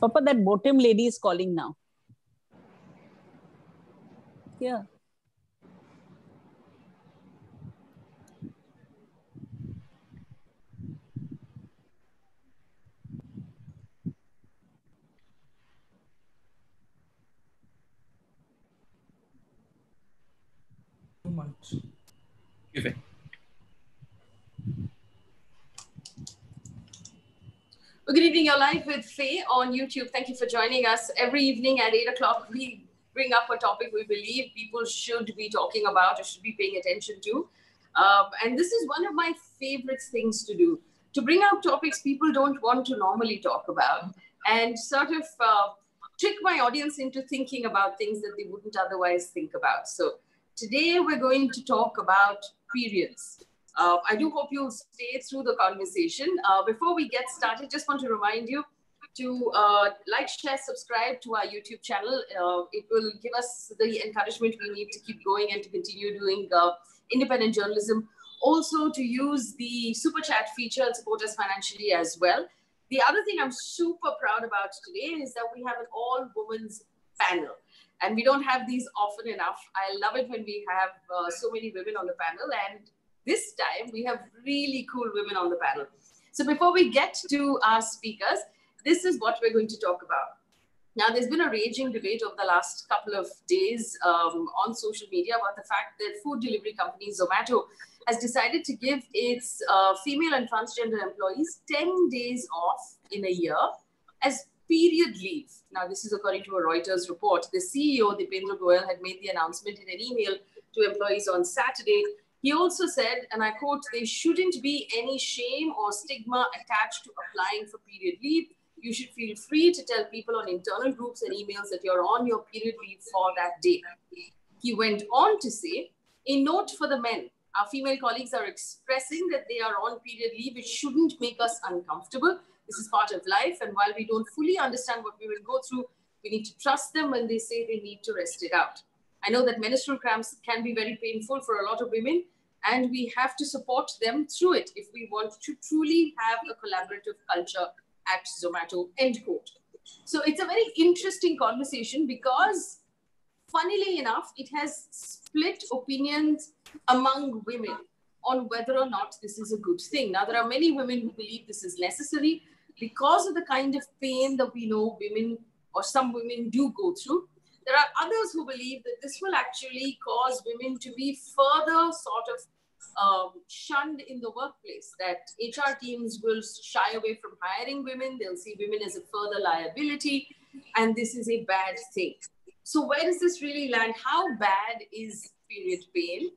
Papa, that bottom lady is calling now. Yeah. Much. Okay. Well, good evening, you're live with Faye on YouTube. Thank you for joining us. Every evening at 8 o'clock, we bring up a topic we believe people should be talking about or should be paying attention to. And this is one of my favorite things to do, to bring up topics people don't want to normally talk about and sort of trick my audience into thinking about things that they wouldn't otherwise think about. So today we're going to talk about periods. I do hope you'll stay through the conversation. Before we get started, just want to remind you to like, share, subscribe to our YouTube channel. It will give us the encouragement we need to keep going and to continue doing independent journalism. Also to use the super chat feature and support us financially as well. The other thing I'm super proud about today is that we have an all-women's panel. And we don't have these often enough. I love it when we have so many women on the panel. And this time we have really cool women on the panel. So before we get to our speakers, this is what we're going to talk about. Now, there's been a raging debate over the last couple of days on social media about the fact that food delivery company Zomato has decided to give its female and transgender employees 10 days off in a year as period leave. Now, this is according to a Reuters report. The CEO, Dipendra Goyal, had made the announcement in an email to employees on Saturday. He also said, and I quote, "There shouldn't be any shame or stigma attached to applying for period leave. You should feel free to tell people on internal groups and emails that you're on your period leave for that day." He went on to say, "A note for the men. Our female colleagues are expressing that they are on period leave. It shouldn't make us uncomfortable. This is part of life. And while we don't fully understand what we will go through, we need to trust them when they say they need to rest it out. I know that menstrual cramps can be very painful for a lot of women, and we have to support them through it if we want to truly have a collaborative culture at Zomato," end quote. So it's a very interesting conversation because, funnily enough, it has split opinions among women on whether or not this is a good thing. Now, there are many women who believe this is necessary because of the kind of pain that we know women or some women do go through. There are others who believe that this will actually cause women to be further sort of shunned in the workplace, that HR teams will shy away from hiring women. They'll see women as a further liability, and this is a bad thing. So where does this really land? How bad is period pain?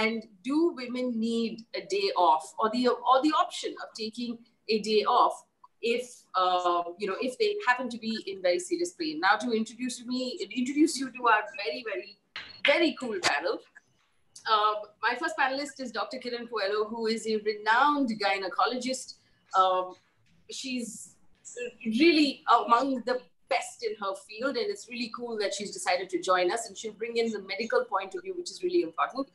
And do women need a day off, or the option of taking a day off if you know, if they happen to be in very serious pain? Now, to introduce you to our very, very, very cool panel. My first panelist is Dr. Kiran Coelho, who is a renowned gynecologist. She's really among the best in her field, and it's really cool that she's decided to join us, and she'll bring in the medical point of view, which is really important.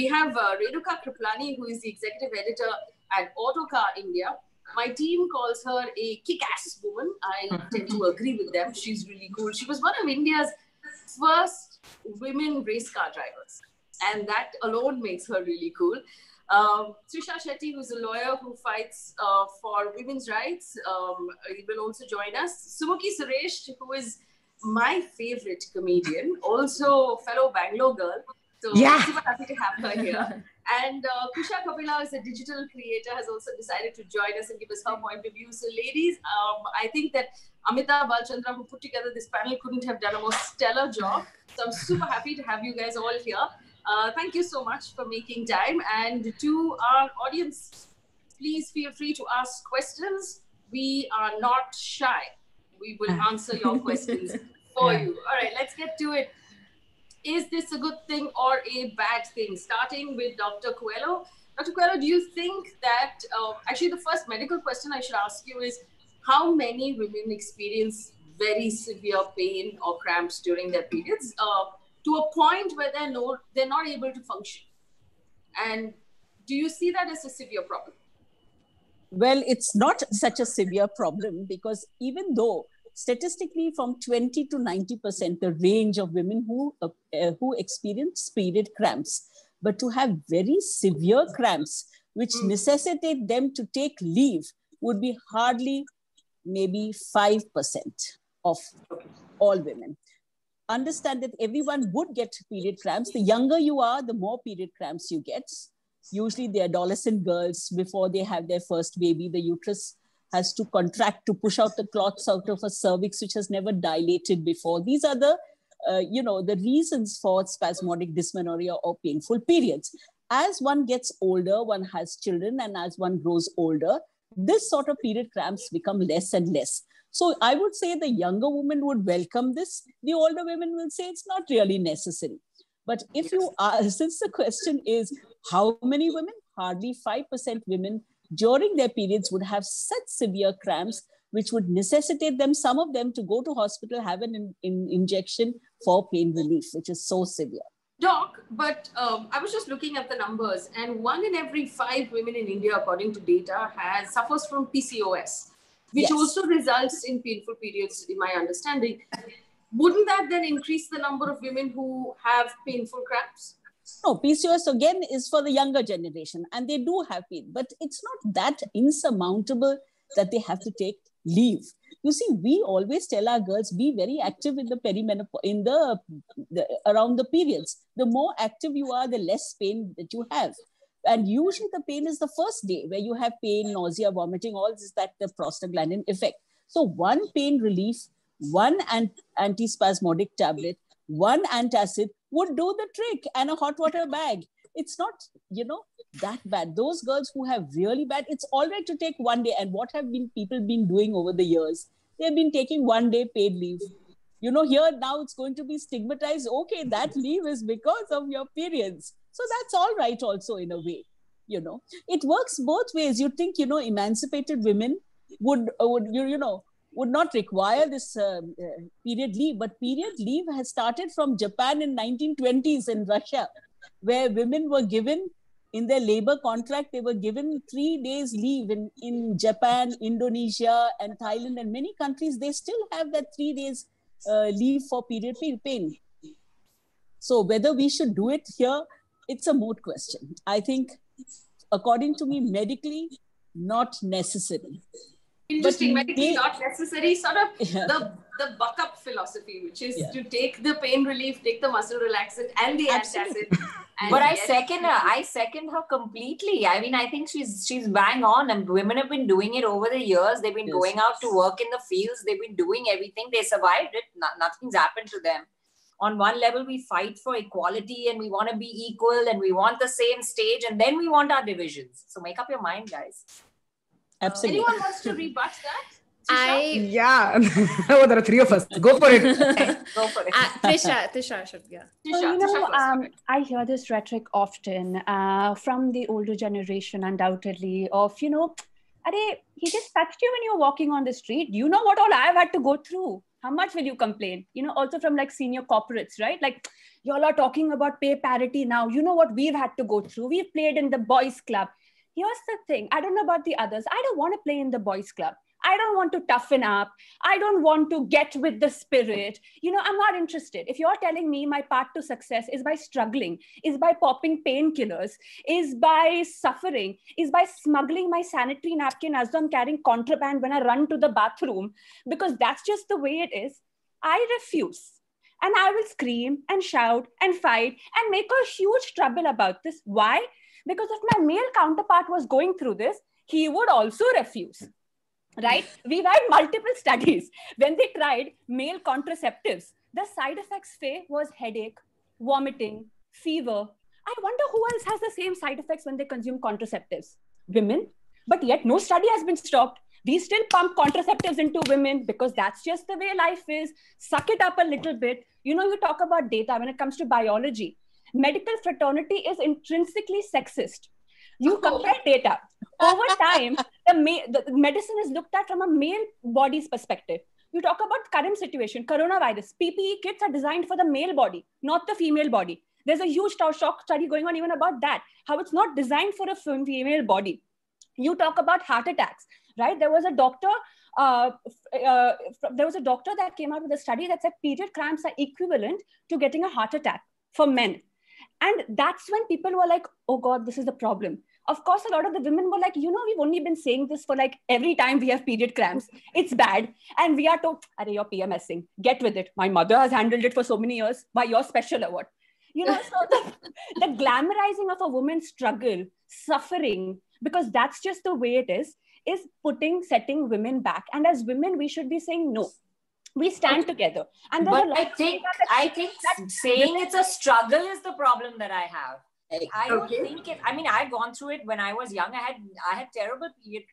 We have Renuka Kirpalani, who is the executive editor at Autocar India. My team calls her a kick-ass woman. I tend to agree with them. She's really cool. She was one of India's first women race car drivers, and that alone makes her really cool. Trisha Shetty, who's a lawyer who fights for women's rights, will also join us. Sumukhi Suresh, who is my favorite comedian, also fellow Bangalore girl. So yeah, super happy to have her here. And Kusha Kapila is a digital creator, has also decided to join us and give us her point of view. So ladies, I think that Amita Balchandra, who put together this panel, couldn't have done a more stellar job. So I'm super happy to have you guys all here. Thank you so much for making time. And to our audience, please feel free to ask questions. We are not shy. We will answer your questions for you. All right, let's get to it. Is this a good thing or a bad thing? Starting with Dr. Coelho. Dr. Coelho, do you think that, actually the first medical question I should ask you is, how many women experience very severe pain or cramps during their periods? To a point where they're not able to function. And do you see that as a severe problem? Well, it's not such a severe problem, because even though statistically from 20 to 90%, the range of women who experience period cramps, but to have very severe cramps, which necessitate them to take leave, would be hardly maybe 5% of all women. Understand that everyone would get period cramps. The younger you are, the more period cramps you get. Usually the adolescent girls, before they have their first baby, the uterus has to contract to push out the clots out of a cervix which has never dilated before. These are the, the reasons for spasmodic dysmenorrhea or painful periods. As one gets older, one has children, and as one grows older, this sort of period cramps become less and less. So I would say the younger women would welcome this. The older women will say it's not really necessary. But if you are, since the question is how many women, hardly 5% women during their periods would have such severe cramps, which would necessitate them, some of them, to go to hospital, have an injection for pain relief, which is so severe. Doc, but I was just looking at the numbers, and 1 in every 5 women in India, according to data, suffers from PCOS, which also results in painful periods, in my understanding. Wouldn't that then increase the number of women who have painful cramps? No, PCOS again is for the younger generation, and they do have pain, but it's not that insurmountable that they have to take leave. You see, we always tell our girls, be very active in the perimenopause, in around the periods. The more active you are, the less pain that you have. And usually the pain is the first day where you have pain, nausea, vomiting, all this, that the prostaglandin effect. So one pain relief, one antispasmodic tablet, one antacid would do the trick, and a hot water bag. It's not, that bad. Those girls who have really bad, it's all right to take one day. And what have people been doing over the years? They've been taking 1 day paid leave. Here now it's going to be stigmatized. Okay, that leave is because of your periods. So that's all right also in a way, It works both ways. You think, emancipated women would not require this period leave. But period leave has started from Japan in 1920s in Russia, where women were given, in their labor contract, they were given 3 days leave in Japan, Indonesia, and Thailand, and many countries. They still have that 3 days leave for period pain. So whether we should do it here, it's a moot question. I think, according to me, medically, not necessary. Interesting, medically not necessary, sort of the buck up philosophy, which is to take the pain relief, take the muscle relaxant and the antacid. But I second her completely. I mean, I think she's bang on, and women have been doing it over the years. They've been going out to work in the fields. They've been doing everything. They survived it. Nothing's happened to them. On one level, we fight for equality and we want to be equal and we want the same stage, and then we want our divisions. So make up your mind, guys. Absolutely. Anyone wants to rebut that? Oh, there are three of us. Go for it. Okay, go for it. Trisha should go. I hear this rhetoric often from the older generation, undoubtedly, of, Arey, he just touched you when you were walking on the street. You know what all I've had to go through. How much will you complain? Also from like senior corporates, right? Like, y'all are talking about pay parity now. You know what we've had to go through. We've played in the boys' club. Here's the thing. I don't know about the others. I don't want to play in the boys' club. I don't want to toughen up. I don't want to get with the spirit. I'm not interested. If you're telling me my path to success is by struggling, is by popping painkillers, is by suffering, is by smuggling my sanitary napkin as though I'm carrying contraband when I run to the bathroom, because that's just the way it is, I refuse. And I will scream and shout and fight and make a huge trouble about this. Why? Because if my male counterpart was going through this, he would also refuse, right? We've had multiple studies. When they tried male contraceptives, the side effects, Faye, was headache, vomiting, fever. I wonder who else has the same side effects when they consume contraceptives? Women. But yet no study has been stopped. We still pump contraceptives into women because that's just the way life is. Suck it up a little bit. You talk about data when it comes to biology. Medical fraternity is intrinsically sexist. You compare data. Over time, the medicine is looked at from a male body's perspective. You talk about current situation, coronavirus. PPE kits are designed for the male body, not the female body. There's a huge shock study going on even about that, how it's not designed for a female body. You talk about heart attacks, right? There was a doctor there was a doctor that came out with a study that said period cramps are equivalent to getting a heart attack for men. And that's when people were like, oh God, this is the problem. Of course, a lot of the women were like, you know, we've only been saying this for like every time we have period cramps. It's bad. And we are told, "Arey, you're PMSing. Get with it. My mother has handled it for so many years. Why, you're special or what?" You know, so the glamorizing of a woman's struggle, suffering, because that's just the way it is setting women back. And as women, we should be saying, no, we stand together. And but I think saying it's a struggle is the problem that I have. I don't think it, I mean, I've gone through it when I was young. I had terrible period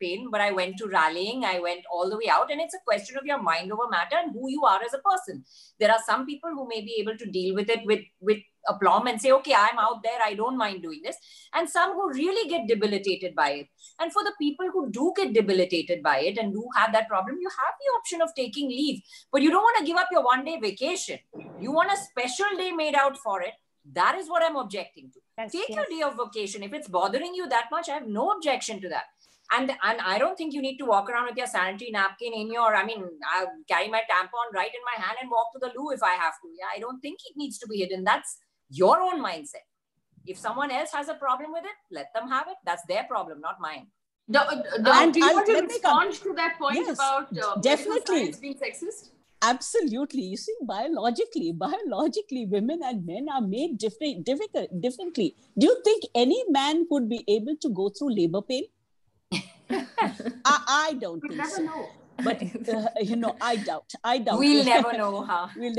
pain, but I went to rallying. I went all the way out, and it's a question of your mind over matter and who you are as a person. There are some people who may be able to deal with it with aplomb and say, okay, I'm out there. I don't mind doing this. And some who really get debilitated by it. And for the people who do get debilitated by it and do have that problem, you have the option of taking leave, but you don't want to give up your one-day vacation. You want a special day made out for it. That is what I'm objecting to. Yes, Take your day of vacation. If it's bothering you that much, I have no objection to that. And I don't think you need to walk around with your sanitary napkin in your, I mean, I'll carry my tampon right in my hand and walk to the loo if I have to. Yeah, I don't think it needs to be hidden. That's your own mindset. If someone else has a problem with it, let them have it. That's their problem, not mine. And do you want to respond to that point about definitely being sexist? Absolutely. You see, biologically, women and men are made differently. Do you think any man would be able to go through labor pain? I don't think so. Know. But, you know, I doubt. We'll never know, huh? We'll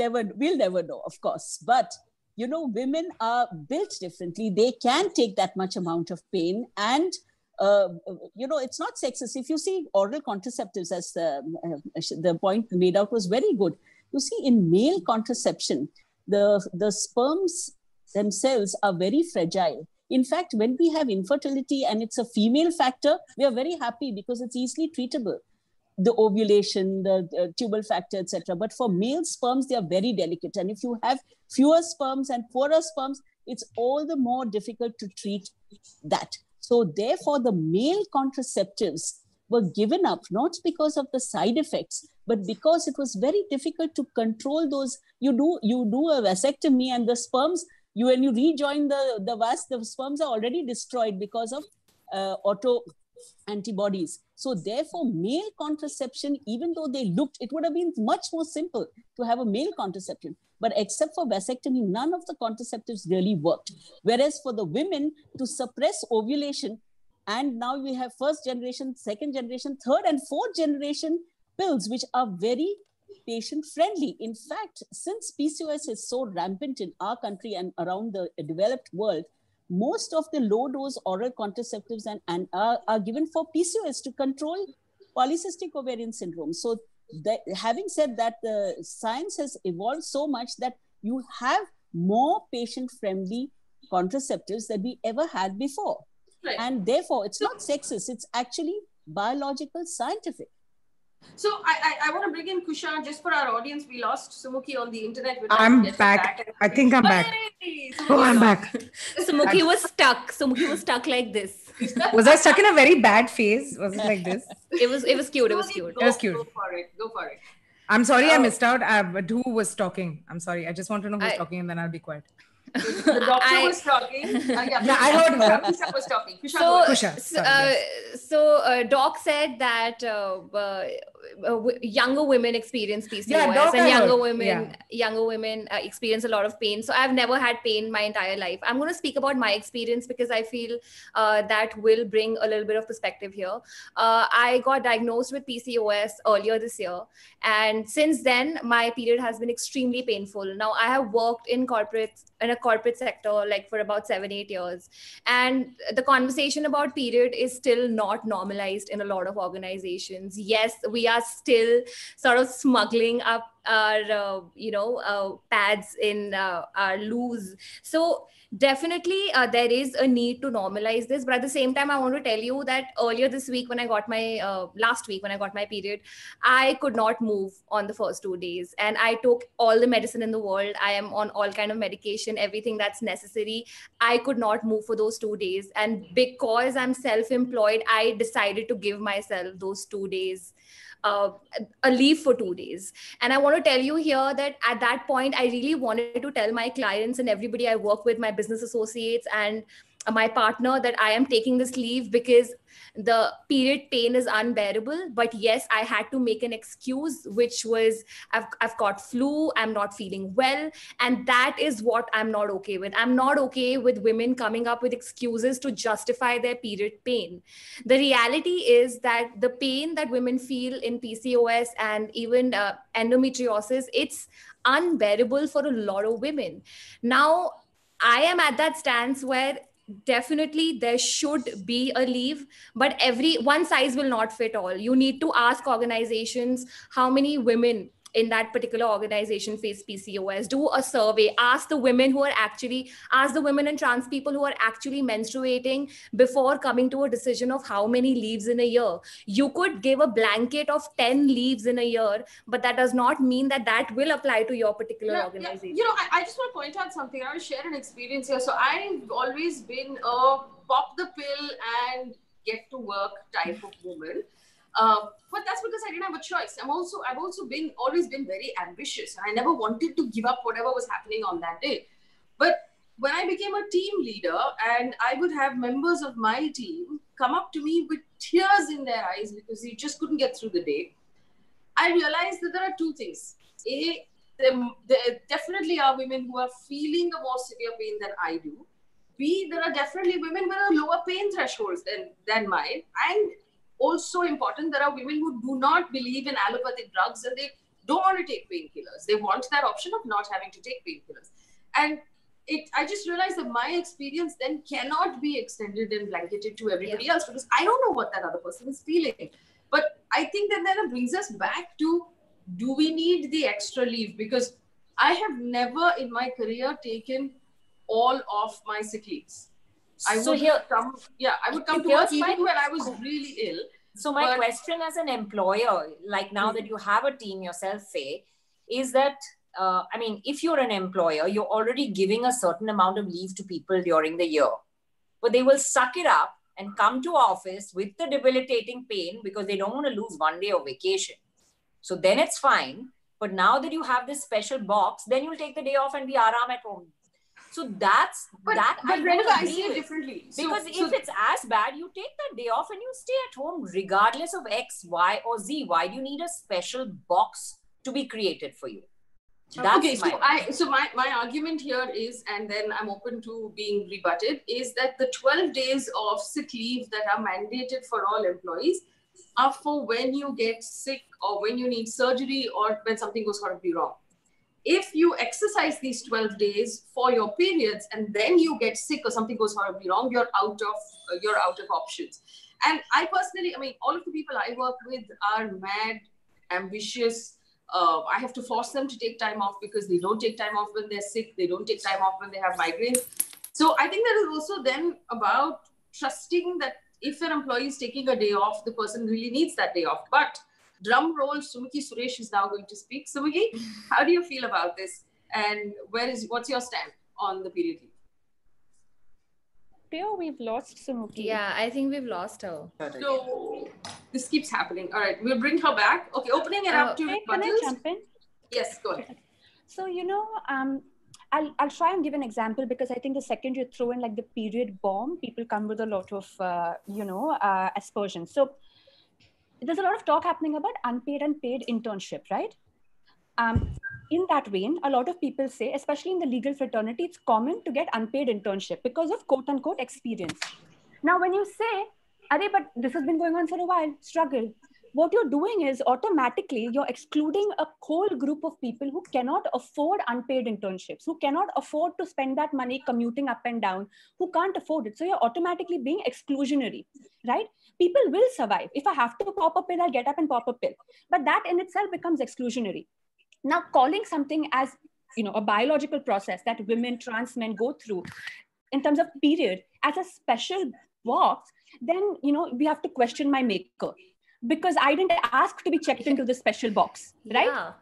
never know, of course. But, you know, women are built differently. They can take that much amount of pain. And you know, it's not sexist. If you see oral contraceptives, as the point made out was very good. You see, in male contraception, the sperms themselves are very fragile. In fact, when we have infertility and it's a female factor, we are very happy because it's easily treatable. The ovulation, the tubal factor, etc. But for male sperms, they are very delicate. And if you have fewer sperms and poorer sperms, it's all the more difficult to treat that. So therefore, the male contraceptives were given up, not because of the side effects, but because it was very difficult to control those. You do a vasectomy and the sperms, when you rejoin the vas, the sperms are already destroyed because of auto antibodies. So therefore, male contraception, even though they looked, it would have been much more simple to have a male contraception. But except for vasectomy, none of the contraceptives really worked. Whereas for the women, to suppress ovulation, and now we have first generation, second generation, third and fourth generation pills, which are very patient friendly. In fact, since PCOS is so rampant in our country and around the developed world, most of the low dose oral contraceptives are given for PCOS to control polycystic ovarian syndrome. So having said that, the science has evolved so much that you have more patient-friendly contraceptives than we ever had before. Right. And therefore, it's not sexist. It's actually biological, scientific. So I want to bring in Kusha just for our audience. We lost Sumukhi on the internet. I'm back. I think I'm back. Oh, I'm back. Sumukhi was stuck. Sumukhi was stuck like this. Was I stuck in a very bad phase? Was it like this? It was cute. It was cute. It was cute. Go for it. Go for it. I'm sorry I missed out. But who was talking? I'm sorry. I just want to know who's talking and then I'll be quiet. The doctor was talking. I heard her. Kusha was talking. So Doc said that younger women experience PCOS, and younger women experience a lot of pain. So I've never had pain my entire life. I'm going to speak about my experience because I feel that will bring a little bit of perspective here. I got diagnosed with PCOS earlier this year, and since then my period has been extremely painful. Now I have worked in a corporate sector like for about 7-8 years, and the conversation about period is still not normalized in a lot of organizations. Yes, we are still sort of smuggling up our pads in are loose. So definitely there is a need to normalize this, but at the same time I want to tell you that earlier this week when I got my last week when I got my period, I could not move on the first 2 days, and I took all the medicine in the world. I am on all kind of medication, everything that's necessary. I could not move for those 2 days, and because I'm self-employed, I decided to give myself those 2 days a leave for 2 days. And I want to tell you here that at that point, I really wanted to tell my clients and everybody I work with, my business associates and my partner, that I am taking this leave because the period pain is unbearable. But yes, I had to make an excuse, which was I've got flu, I'm not feeling well. And that is what I'm not okay with. I'm not okay with women coming up with excuses to justify their period pain. The reality is that the pain that women feel in PCOS and even endometriosis, it's unbearable for a lot of women. Now, I am at that stance where definitely there should be a leave, but one size will not fit all. You need to ask organizations how many women in that particular organization face PCOS. Do a survey, ask the women and trans people who are actually menstruating before coming to a decision of how many leaves in a year. You could give a blanket of 10 leaves in a year, but that does not mean that that will apply to your particular organization. I just want to point out something. I will share an experience here. So I've always been a pop the pill and get to work type of woman. But that's because I didn't have a choice. I've always been very ambitious, and I never wanted to give up whatever was happening on that day. But when I became a team leader, and I would have members of my team come up to me with tears in their eyes because they just couldn't get through the day, I realized that there are two things. A, there definitely are women who are feeling a more severe pain than I do. B, there are definitely women with a lower pain thresholds than mine. And also important, there are women who do not believe in allopathic drugs and they don't want to take painkillers. They want that option of not having to take painkillers. And I just realized that my experience then cannot be extended and blanketed to everybody else, because I don't know what that other person is feeling. But I think that then it brings us back to, do we need the extra leave? Because I have never in my career taken all of my sick leaves. I would come to work even when I was really ill. So my question as an employer, like now that you have a team yourself, Faye, is that, if you're an employer, you're already giving a certain amount of leave to people during the year, but they will suck it up and come to office with the debilitating pain because they don't want to lose one day of vacation. So then it's fine. But now that you have this special box, then you'll take the day off and be aram at home. So I see it differently. Because if it's as bad, you take that day off and you stay at home regardless of X, Y or Z. Why do you need a special box to be created for you? So my argument here is, and then I'm open to being rebutted, is that the 12 days of sick leave that are mandated for all employees are for when you get sick or when you need surgery or when something goes horribly wrong. If you exercise these 12 days for your periods and then you get sick or something goes horribly wrong, you're out of options. And I personally, all of the people I work with are mad, ambitious. I have to force them to take time off because they don't take time off when they're sick. They don't take time off when they have migraines. So I think that is also then about trusting that if an employee is taking a day off, the person really needs that day off. But drum roll, Sumukhi Suresh is now going to speak. Sumukhi, how do you feel about this? And what's your stand on the period leave? Pio, we've lost Sumukhi. Yeah, I think we've lost her. So this keeps happening. All right, we'll bring her back. Okay, opening it up to Faye, can I jump in? Yes, go ahead. So, I'll try and give an example, because I think the second you throw in like the period bomb, people come with a lot of, aspersions. So there's a lot of talk happening about unpaid and paid internship, right? In that vein, a lot of people say, especially in the legal fraternity, it's common to get unpaid internship because of quote unquote experience. Now, when you say, "Arey, but this has been going on for a while, struggle," what you're doing is automatically you're excluding a whole group of people who cannot afford unpaid internships, who cannot afford to spend that money commuting up and down, who can't afford it. So you're automatically being exclusionary, right? People will survive. If I have to pop a pill, I'll get up and pop a pill. But that in itself becomes exclusionary. Now, calling something as, you know, a biological process that women, trans men go through in terms of period as a special box, then, you know, we have to question my maker, because I didn't ask to be checked into the special box, right? Yeah.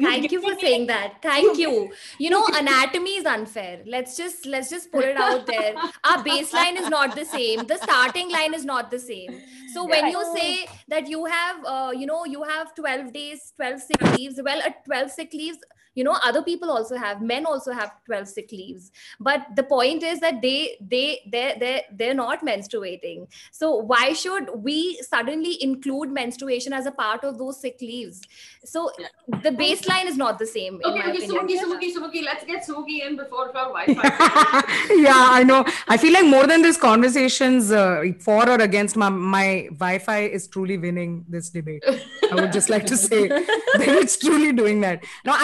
Thank you for saying that. Thank you. You know, anatomy is unfair. Let's just put it out there. Our baseline is not the same. The starting line is not the same. So when you say that you have, you have 12 days, 12 sick leaves. Well, at 12 sick leaves, you know, other people also have, men also have 12 sick leaves. But the point is that they're not menstruating. So why should we suddenly include menstruation as a part of those sick leaves? So the baseline is not the same. Okay, Sumukhi, let's get Sumukhi in before our Wi-Fi. Yeah, I know. I feel like more than these conversations for or against, my Wi-Fi is truly winning this debate. I would just like to say that it's truly doing that. No,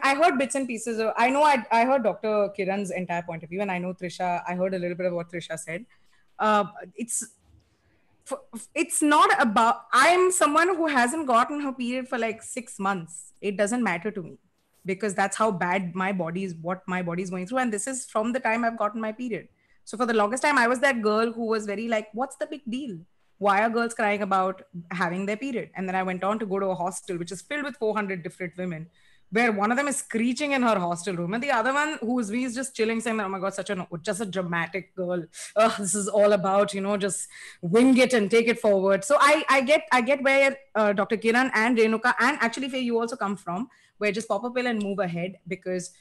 I heard bits and pieces. I heard Dr. Kiran's entire point of view, and I know Trisha, I heard a little bit of what Trisha said. It's not about, I'm someone who hasn't gotten her period for like 6 months. It doesn't matter to me, because that's how bad my body is, what my body is going through. And this is from the time I've gotten my period. So for the longest time, I was that girl who was very like, what's the big deal? Why are girls crying about having their period? And then I went on to go to a hostel, which is filled with 400 different women, where one of them is screeching in her hostel room, and the other one, who is me, is just chilling, saying, oh my God, just a dramatic girl. This is all about, you know, just wing it and take it forward. So I get where Dr. Kiran and Renuka, and actually Faye, you also come from, where just pop a pill and move ahead, because,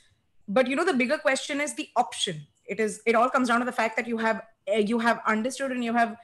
but you know, the bigger question is the option. It all comes down to the fact that you have understood and you have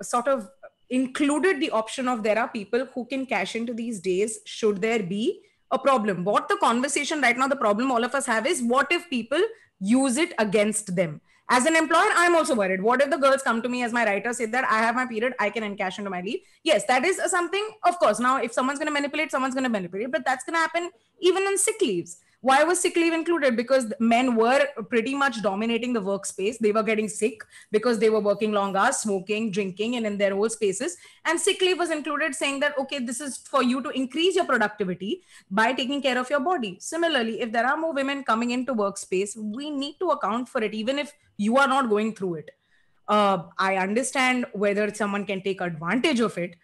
sort of included the option of, there are people who can cash into these days should there be a problem. What the conversation right now, the problem all of us have is, what if people use it against them? As an employer, I'm also worried. What if the girls come to me, as my writer said, that I have my period, I can encash into my leave. Yes, that is something, of course. Now, if someone's going to manipulate, someone's going to manipulate, but that's going to happen even in sick leaves. Why was sick leave included? Because men were pretty much dominating the workspace. They were getting sick because they were working long hours, smoking, drinking, and in their whole spaces. And sick leave was included, saying that, okay, this is for you to increase your productivity by taking care of your body. Similarly, if there are more women coming into workspace, we need to account for it, even if you are not going through it. I understand whether someone can take advantage of it,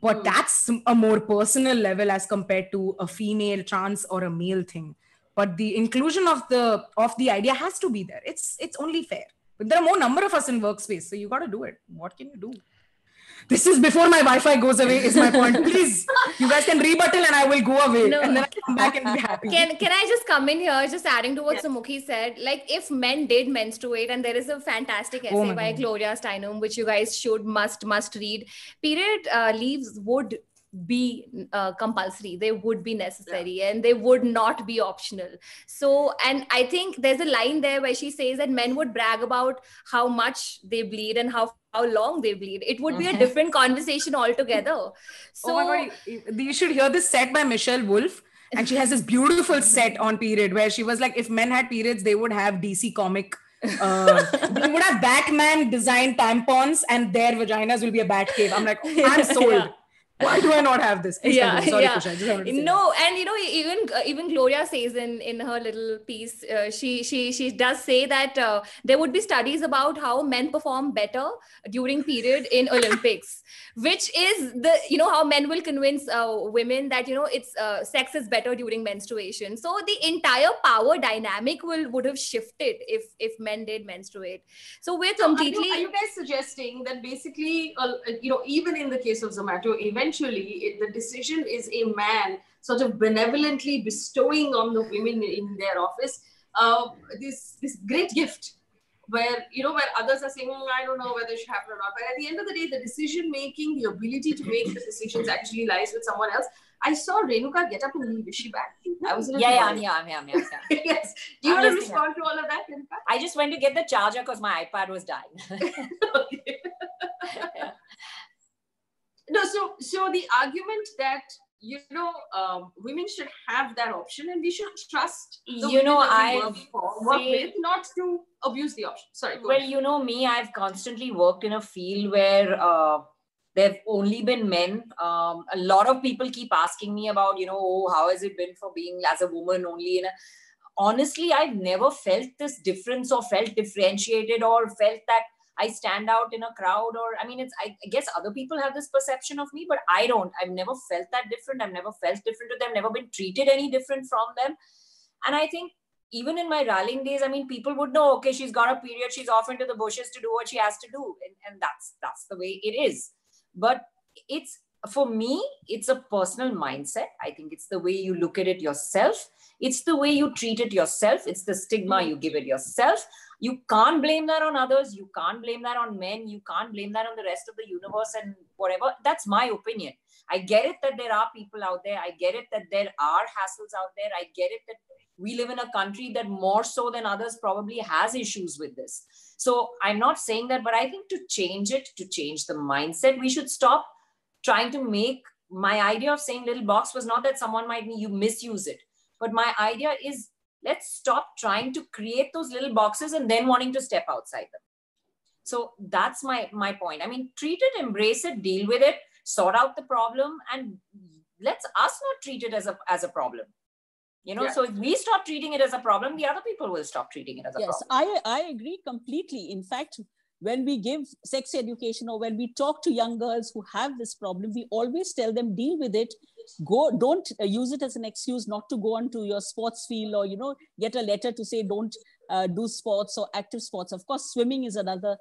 but that's a more personal level as compared to a female, trans, or a male thing. But the inclusion of the idea has to be there. It's only fair. But there are more number of us in workspace, so you got to do it. What can you do? This is before my Wi-Fi goes away, is my point. Please, you guys can rebuttal and I will go away. No. And then I'll come back and be happy. Can I just come in here, just adding to what Sumukhi said? Like, if men did menstruate, and there is a fantastic essay by Gloria Steinem, which you guys must read. Period leaves would be compulsory. They would be necessary, and they would not be optional. So, and I think there's a line there where she says that men would brag about how much they bleed and how long they bleed. It would be a different conversation altogether. So, oh my God, you should hear this set by Michelle Wolf. And she has this beautiful set on period where she was like, if men had periods, they would have DC comic. They would have Batman designed tampons, and their vaginas will be a bat cave. I'm like, oh, I'm sold. Yeah. Why do I not have this? Sorry, Kusha, and you know, even Gloria says in her little piece, she does say that there would be studies about how men perform better during period in Olympics, which is the, you know, how men will convince women that, you know, it's sex is better during menstruation. So the entire power dynamic would have shifted if men did menstruate. So we're completely. Are you guys suggesting that basically, you know, even in the case of Zomato, eventually, the decision is a man sort of benevolently bestowing on the women in their office this great gift, where, you know, where others are saying, I don't know whether it should happen or not. But at the end of the day, the decision making, the ability to make the decisions actually lies with someone else. I saw Renuka get up and leave. Is she back? Yeah. Yes. Do you want to respond to all of that, Renuka? I just went to get the charger because my iPad was dying. Okay. No, so the argument that, you know, women should have that option, and we should trust the women that we work with, not to abuse the option. Sorry. Well, you know me, I've constantly worked in a field where There have only been men. A lot of people keep asking me about, how has it been for being as a woman only in a... Honestly, I've never felt this difference or felt differentiated or felt that I stand out in a crowd or, I guess other people have this perception of me, but I don't. I've never felt that different. I've never felt different to them, never been treated any different from them. And I think even in my rallying days, people would know, okay, she's got a period, she's off into the bushes to do what she has to do. And that's the way it is. But it's, for me, it's a personal mindset. I think it's the way you look at it yourself. It's the way you treat it yourself. It's the stigma you give it yourself. You can't blame that on others. You can't blame that on men. You can't blame that on the rest of the universe and whatever. That's my opinion. I get it that there are people out there. I get it that there are hassles out there. I get it that we live in a country that more so than others probably has issues with this. So I'm not saying that, but I think to change it, to change the mindset, we should stop trying to make, my idea of saying little box was not that someone might misuse it. But my idea is, let's stop trying to create those little boxes and then wanting to step outside them. So that's my point. Treat it, embrace it, deal with it, sort out the problem, and let's us not treat it as a problem. Yeah. So if we stop treating it as a problem, the other people will stop treating it as a problem. Yes, I agree completely. In fact, when we give sex education or when we talk to young girls who have this problem, we always tell them, deal with it. Don't use it as an excuse not to go on to your sports field or, get a letter to say don't do sports or active sports. Of course, swimming is another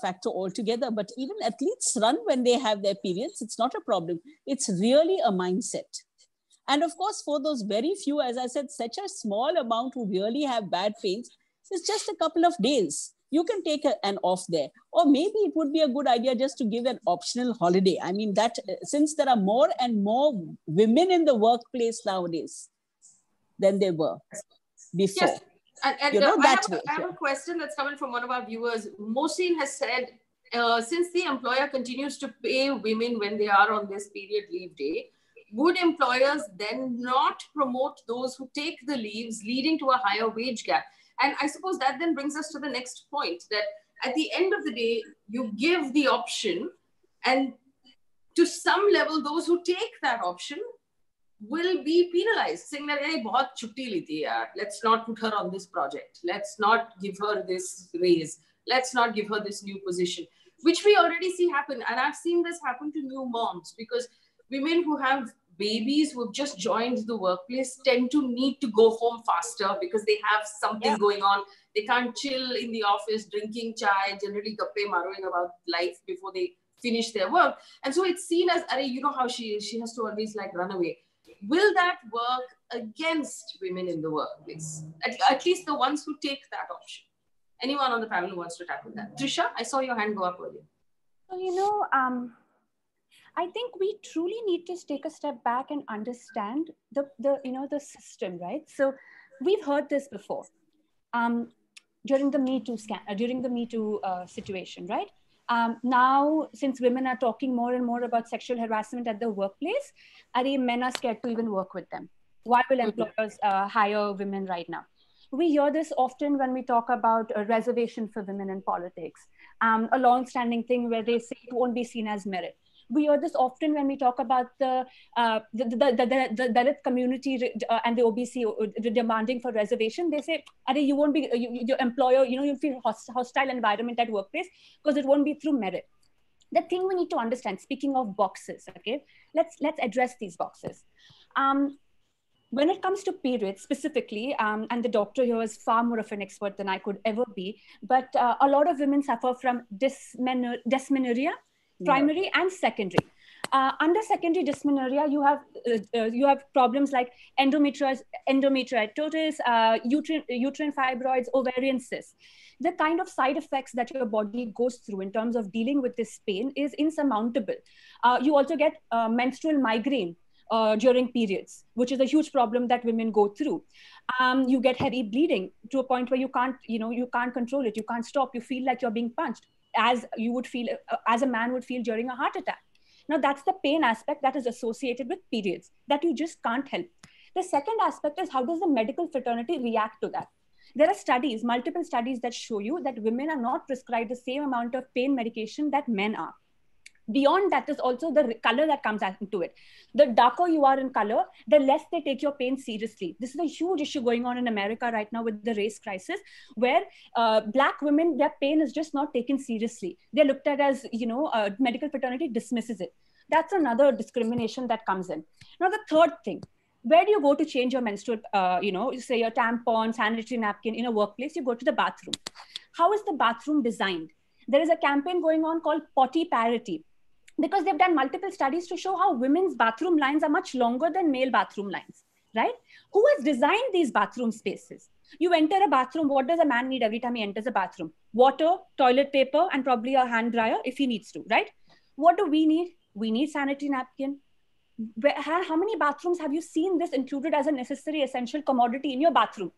factor altogether. But even athletes run when they have their periods. It's not a problem. It's really a mindset. And of course, for those very few, as I said, such a small amount who really have bad pains, it's just a couple of days. You can take an off there. Or maybe it would be a good idea just to give an optional holiday. That since there are more and more women in the workplace nowadays than there were before. Yes. I have a question that's coming from one of our viewers. Mohsin has said, since the employer continues to pay women when they are on this period leave day, would employers then not promote those who take the leaves, leading to a higher wage gap? And I suppose that then brings us to the next point, that at the end of the day, you give the option, and to some level, those who take that option will be penalized, saying that, hey, bahut chutti li thi yaar. Let's not put her on this project. Let's not give her this raise. Let's not give her this new position, which we already see happen. And I've seen this happen to new moms, because women who have babies who have just joined the workplace tend to need to go home faster because they have something going on. They can't chill in the office drinking chai, generally gappe maroing about life before they finish their work. And so it's seen as, how she is. She has to always run away. Will that work against women in the workplace? At least the ones who take that option. Anyone on the panel who wants to tackle that? Trisha, I saw your hand go up earlier. I think we truly need to take a step back and understand the system, right? So we've heard this before during the Me Too situation, right? Now, since women are talking more and more about sexual harassment at the workplace, men are scared to even work with them. Why will employers hire women right now? We hear this often when we talk about a reservation for women in politics, a long-standing thing where they say it won't be seen as merit. We hear this often when we talk about the Dalit community and the OBC demanding for reservation. They say, you won't be, your employer, you feel hostile environment at workplace because it won't be through merit. The thing we need to understand, speaking of boxes, okay, let's address these boxes. When it comes to periods specifically, and the doctor here is far more of an expert than I could ever be, but a lot of women suffer from dysmenorrhea, primary and secondary. Under secondary dysmenorrhea, you have problems like endometriosis, uterine fibroids, ovarian cysts. The kind of side effects that your body goes through in terms of dealing with this pain is insurmountable. You also get menstrual migraine during periods, which is a huge problem that women go through. You get heavy bleeding to a point where you can't control it. You can't stop. You feel like you're being punched, as you would feel, as a man would feel during a heart attack. Now that's the pain aspect that is associated with periods that you just can't help. The second aspect is, how does the medical fraternity react to that? There are studies, multiple studies that show you that women are not prescribed the same amount of pain medication that men are. Beyond that is also the color that comes into it. The darker you are in color, the less they take your pain seriously. This is a huge issue going on in America right now with the race crisis, where black women, their pain is just not taken seriously. They're looked at as, you know, medical fraternity dismisses it. That's another discrimination that comes in. Now, the third thing, where do you go to change your menstrual, you know, say your tampon, sanitary napkin in a workplace? You go to the bathroom. How is the bathroom designed? There is a campaign going on called Potty Parity, because they've done multiple studies to show how women's bathroom lines are much longer than male bathroom lines, right? Who has designed these bathroom spaces? You enter a bathroom, what does a man need every time he enters a bathroom? Water, toilet paper, and probably a hand dryer if he needs to, right? What do we need? We need sanitary napkin. How many bathrooms have you seen this included as a necessary essential commodity in your bathroom?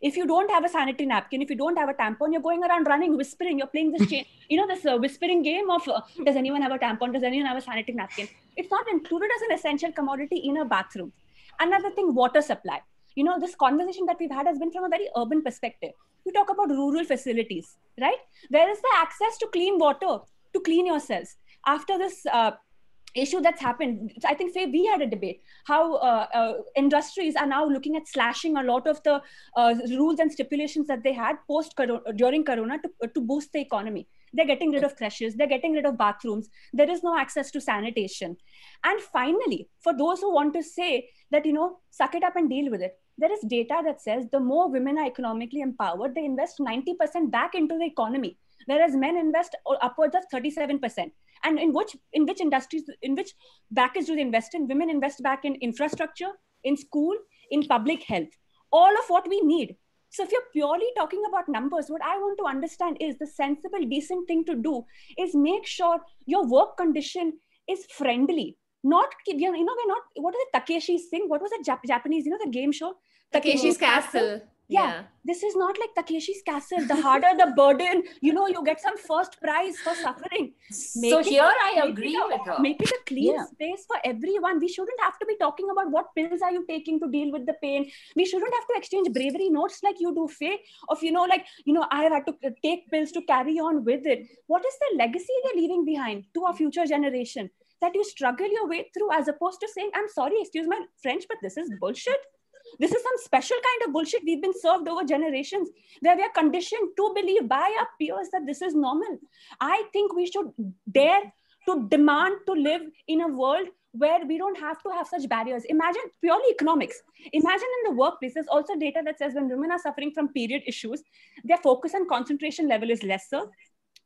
If you don't have a sanitary napkin, if you don't have a tampon, you're going around running, whispering, you're playing this chain, you know, this whispering game of, does anyone have a tampon? Does anyone have a sanitary napkin? It's not included as an essential commodity in a bathroom. Another thing, water supply. You know, this conversation that we've had has been from a very urban perspective. You talk about rural facilities, right? Where is the access to clean water, to clean yourselves? After this issue that's happened, I think, Faye, we had a debate how industries are now looking at slashing a lot of the rules and stipulations that they had during Corona to boost the economy. They're getting rid of creches, they're getting rid of bathrooms, there is no access to sanitation. And finally, for those who want to say that, you know, suck it up and deal with it, there is data that says the more women are economically empowered, they invest 90% back into the economy, whereas men invest upwards of 37%. And in which industries, in which brackets do they invest in? Women invest back in infrastructure, in school, in public health, all of what we need. So if you're purely talking about numbers, what I want to understand is the sensible, decent thing to do is make sure your work condition is friendly. Not, you know, we're not, what is it, Takeshi's thing? What was it, Japanese, you know, the game show? Takeshi's Castle. Yeah, this is not like Takeshi's Castle. The harder the burden, you know, you get some first prize for suffering. I agree with her. Make it a clean space for everyone. We shouldn't have to be talking about what pills are you taking to deal with the pain. We shouldn't have to exchange bravery notes like you do, Faye, of, you know, like, you know, I have had to take pills to carry on with it. What is the legacy they're leaving behind to our future generation that you struggle your way through, as opposed to saying, I'm sorry, excuse my French, but this is bullshit. This is some special kind of bullshit we've been served over generations, where we are conditioned to believe by our peers that this is normal. I think we should dare to demand to live in a world where we don't have to have such barriers. Imagine purely economics. Imagine in the workplace, there's also data that says when women are suffering from period issues, their focus and concentration level is lesser.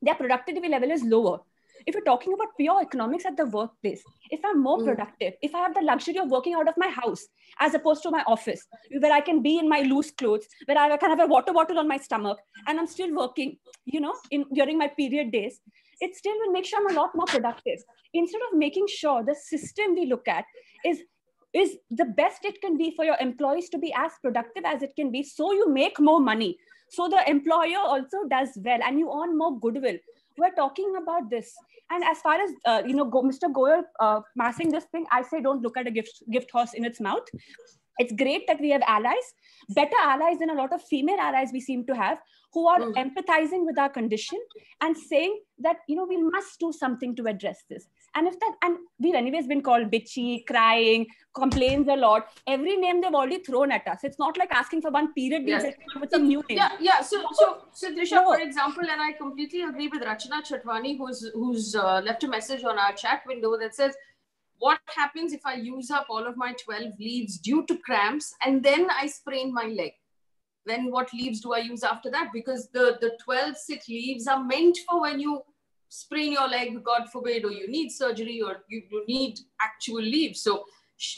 Their productivity level is lower. If you're talking about pure economics at the workplace, if I'm more productive, if I have the luxury of working out of my house, as opposed to my office, where I can be in my loose clothes, where I can have a water bottle on my stomach, and I'm still working, you know, during my period days, it still will make sure I'm a lot more productive. Instead of making sure the system we look at is the best it can be for your employees to be as productive as it can be, so you make more money, so the employer also does well, and you earn more goodwill. We're talking about this. And as far as, you know, Mr. Goyal massing this thing, I say don't look at a gift horse in its mouth. It's great that we have allies, better allies than a lot of female allies we seem to have, who are empathizing with our condition and saying that, you know, we must do something to address this. And if that, and we've anyways been called bitchy, crying, complains a lot, every name they've already thrown at us. It's not like asking for one period with some new name. So Trisha, for example, and I completely agree with Rachana Chatwani, who's left a message on our chat window that says, what happens if I use up all of my 12 leaves due to cramps and then I sprain my leg? Then what leaves do I use after that? Because the 12 sick leaves are meant for when you sprain your leg, God forbid, or you need surgery, or you need actual leaves. So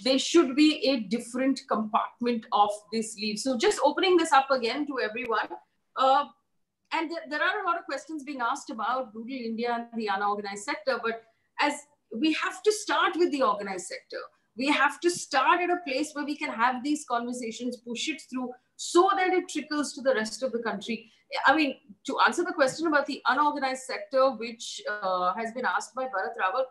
there should be a different compartment of this leave. So just opening this up again to everyone. And there are a lot of questions being asked about rural India and the unorganized sector, but as we have to start with the organized sector. We have to start at a place where we can have these conversations, push it through so that it trickles to the rest of the country. I mean, to answer the question about the unorganized sector, which has been asked by Bharat Rawal,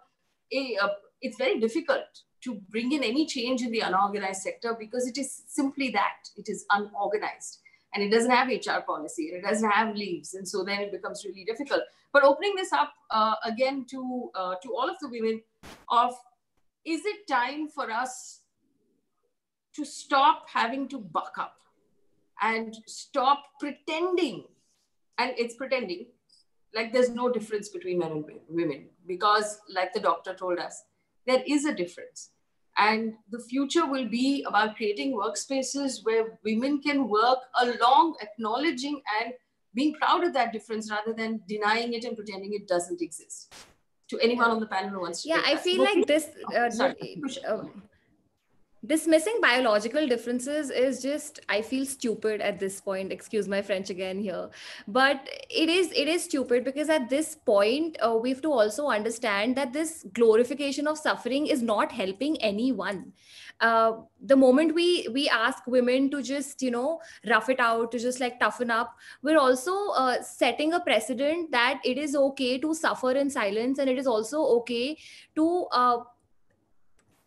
it's very difficult to bring in any change in the unorganized sector because it is simply that. It is unorganized and it doesn't have HR policy and it doesn't have leaves. And so then it becomes really difficult. But opening this up again to all of the women of, is it time for us to stop having to buck up and stop pretending? And it's pretending like there's no difference between men and women, because like the doctor told us, there is a difference. And the future will be about creating workspaces where women can work along acknowledging and being proud of that difference rather than denying it and pretending it doesn't exist. To anyone on the panel who wants to. Yeah, I feel like this, dismissing biological differences is just, I feel stupid at this point, excuse my French again here, but it is stupid because at this point we have to also understand that this glorification of suffering is not helping anyone. The moment we ask women to just, you know, rough it out, to just like toughen up, we're also setting a precedent that it is okay to suffer in silence, and it is also okay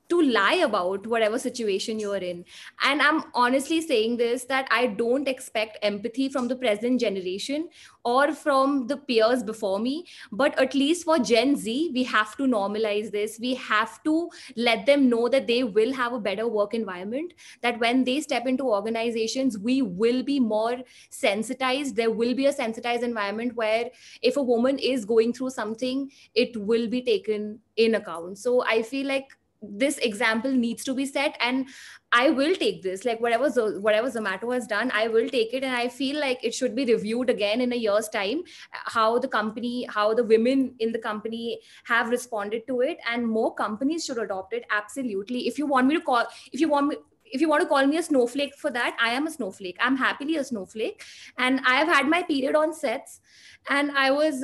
to lie about whatever situation you are in. And I'm honestly saying this, that I don't expect empathy from the present generation or from the peers before me, but at least for Gen Z, we have to normalize this. We have to let them know that they will have a better work environment, that when they step into organizations, we will be more sensitized. There will be a sensitized environment where if a woman is going through something, it will be taken in account. So I feel like this example needs to be set, and I will take this, like whatever Zomato has done, I will take it, and I feel like it should be reviewed again in a year's time, how the women in the company have responded to it, and more companies should adopt it. Absolutely. If you want to call me a snowflake for that, I am a snowflake. I'm happily a snowflake. And I have had my period on sets, and I was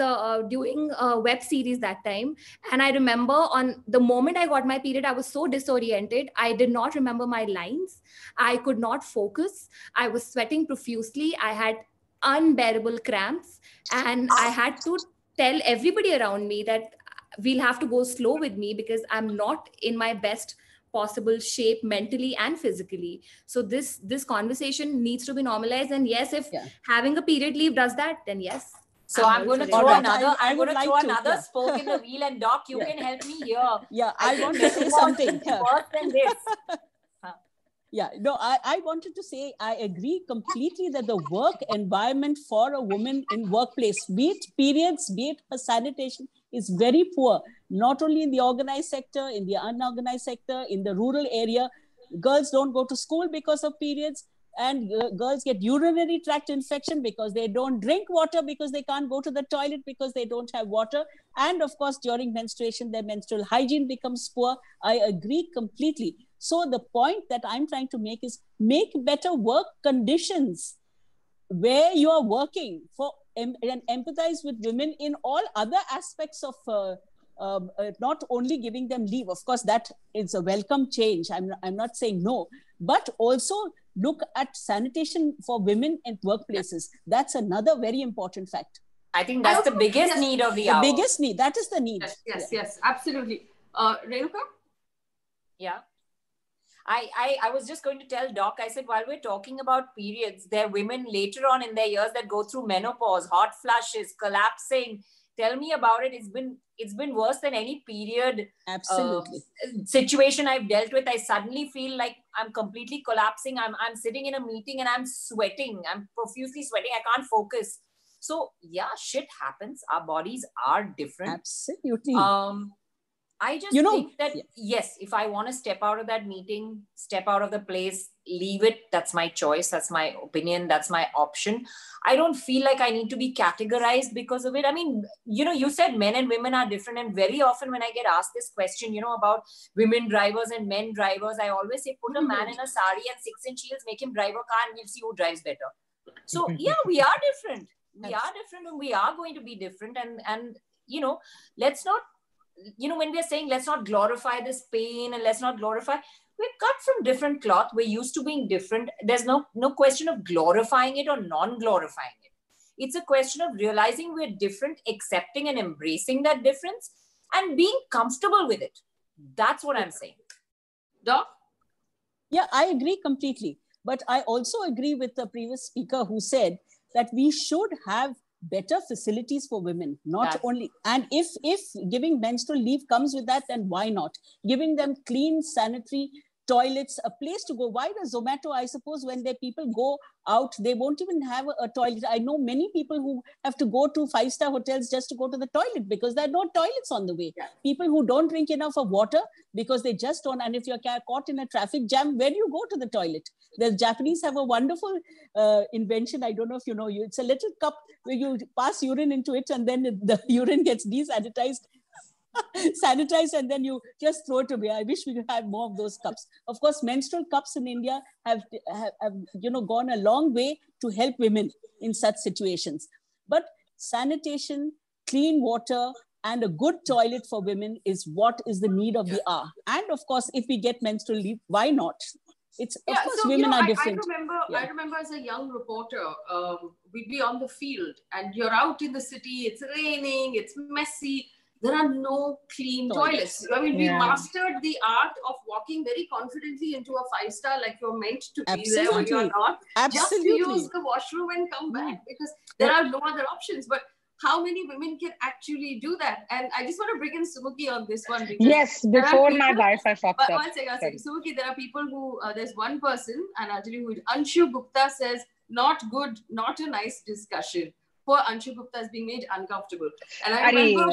doing a web series that time. And I remember on the moment I got my period, I was so disoriented. I did not remember my lines. I could not focus. I was sweating profusely. I had unbearable cramps, and I had to tell everybody around me that we'll have to go slow with me because I'm not in my best possible shape mentally and physically. So this conversation needs to be normalized. And yes, if having a period leave does that, then yes. So I'm going to throw another spoke in the wheel, and Doc, you can help me here. Yeah, I want to say something worse than this. Yeah, no, I wanted to say I agree completely that the work environment for a woman in workplace, be it periods, be it her sanitation, is very poor. Not only in the organized sector, in the unorganized sector, in the rural area, girls don't go to school because of periods, and girls get urinary tract infection because they don't drink water, because they can't go to the toilet, because they don't have water. And of course, during menstruation, their menstrual hygiene becomes poor. I agree completely. So the point that I'm trying to make is make better work conditions where you are working for, and empathize with women in all other aspects of not only giving them leave. Of course, that is a welcome change. I'm not saying no, but also look at sanitation for women in workplaces. That's another very important fact. I think that's the biggest need of the hour. The biggest need, that is the need. Yes, yes, yes, absolutely. Renuka? Yeah. I was just going to tell Doc, I said, while we're talking about periods, there are women later on in their years that go through menopause, hot flushes, collapsing. Tell me about it. It's been worse than any period situation I've dealt with. I suddenly feel like I'm completely collapsing. I'm sitting in a meeting and I'm sweating. I'm profusely sweating. I can't focus. So yeah, shit happens. Our bodies are different. Absolutely. I just think that, yes, if I want to step out of that meeting, step out of the place, leave it, that's my choice, that's my opinion, that's my option. I don't feel like I need to be categorized because of it. I mean, you said men and women are different. And very often when I get asked this question, about women drivers and men drivers, I always say, put a man in a sari and 6-inch heels, make him drive a car, and we'll see who drives better. So yeah, we are different. We are different, and we are going to be different. And let's not, when we're saying let's not glorify this pain and let's not glorify, we're cut from different cloth. We're used to being different. There's no question of glorifying it or non-glorifying it. It's a question of realizing we're different, accepting and embracing that difference, and being comfortable with it. That's what I'm saying. Doc? Yeah, I agree completely. But I also agree with the previous speaker who said that we should have better facilities for women, not only, and if giving menstrual leave comes with that, then why not? Giving them clean, sanitary toilets, a place to go. Why does Zomato, I suppose, when their people go out, they won't even have a toilet? I know many people who have to go to five-star hotels just to go to the toilet because there are no toilets on the way. Yeah. People who don't drink enough of water because they just don't. And if you're caught in a traffic jam, where do you go to the toilet? The Japanese have a wonderful invention. I don't know if you know. It's a little cup where you pass urine into it and then the urine gets desanitized. Sanitized, and then you just throw it away. I wish we could have more of those cups. Of course, menstrual cups in India have you know, gone a long way to help women in such situations. But sanitation, clean water, and a good toilet for women is what is the need of the hour. And of course, if we get menstrual leave, why not? It's of course, so, women are different. I remember as a young reporter, we'd be on the field, and you're out in the city. It's raining. It's messy. There are no clean toilets. I mean, we mastered the art of walking very confidently into a five-star, like you're meant to be there when you're not. Absolutely. Just use the washroom and come back, because there are no other options. But how many women can actually do that? And I just want to bring in Sumukhi on this one. Yes, before people, my wife, I fucked up. One second, Sumukhi, there are people who, there's one person, Anjali, who Anshu Gupta says, not good, not a nice discussion. Poor Anshu Gupta is being made uncomfortable. And I remember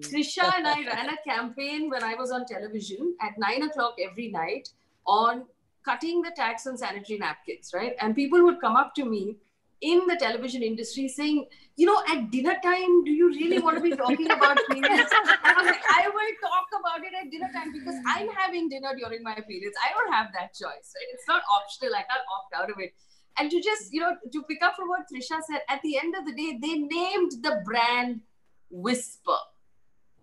Trisha and I ran a campaign when I was on television at 9 o'clock every night on cutting the tax on sanitary napkins, right? And people would come up to me in the television industry saying, you know, at dinner time, do you really want to be talking about periods? And I was like, I will talk about it at dinner time because I'm having dinner during my periods. I don't have that choice. Right? It's not optional. I can't opt out of it. And to just, you know, to pick up from what Trisha said, at the end of the day, they named the brand Whisper,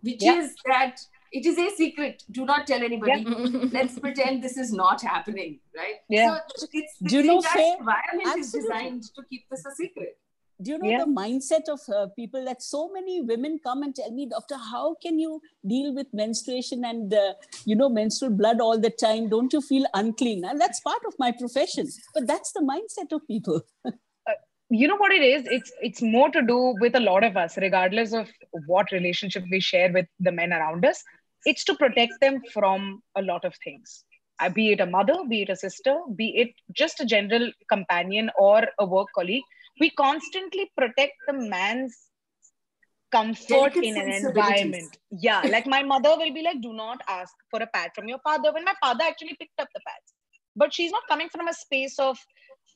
which is that it is a secret. Do not tell anybody. Let's pretend this is not happening, right? So it's the environment is designed to keep this a secret. Do you know the mindset of people that so many women come and tell me, Doctor, how can you deal with menstruation and, you know, menstrual blood all the time? Don't you feel unclean? And that's part of my profession. But that's the mindset of people. You know what it is? It's more to do with a lot of us, regardless of what relationship we share with the men around us. It's to protect them from a lot of things. Be it a mother, be it a sister, be it just a general companion or a work colleague. We constantly protect the man's comfort in an environment. Yeah, like my mother will be like, do not ask for a pad from your father, when my father actually picked up the pads. But she's not coming from a space of,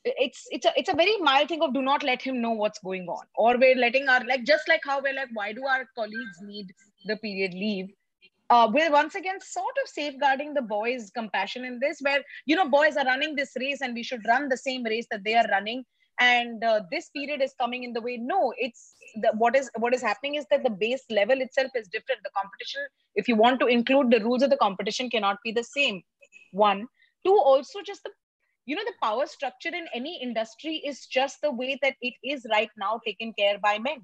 it's a very mild thing of do not let him know what's going on. Or we're letting our, like, just like how we're like, why do our colleagues need the period leave? We're once again sort of safeguarding the boys' compassion in this, where, you know, boys are running this race and we should run the same race that they are running. And this period is coming in the way. No, it's what is happening is that the base level itself is different. The competition, if you want to include the rules of the competition, cannot be the same. One, two, also just the, you know, the power structure in any industry is just the way that it is right now taken care by men.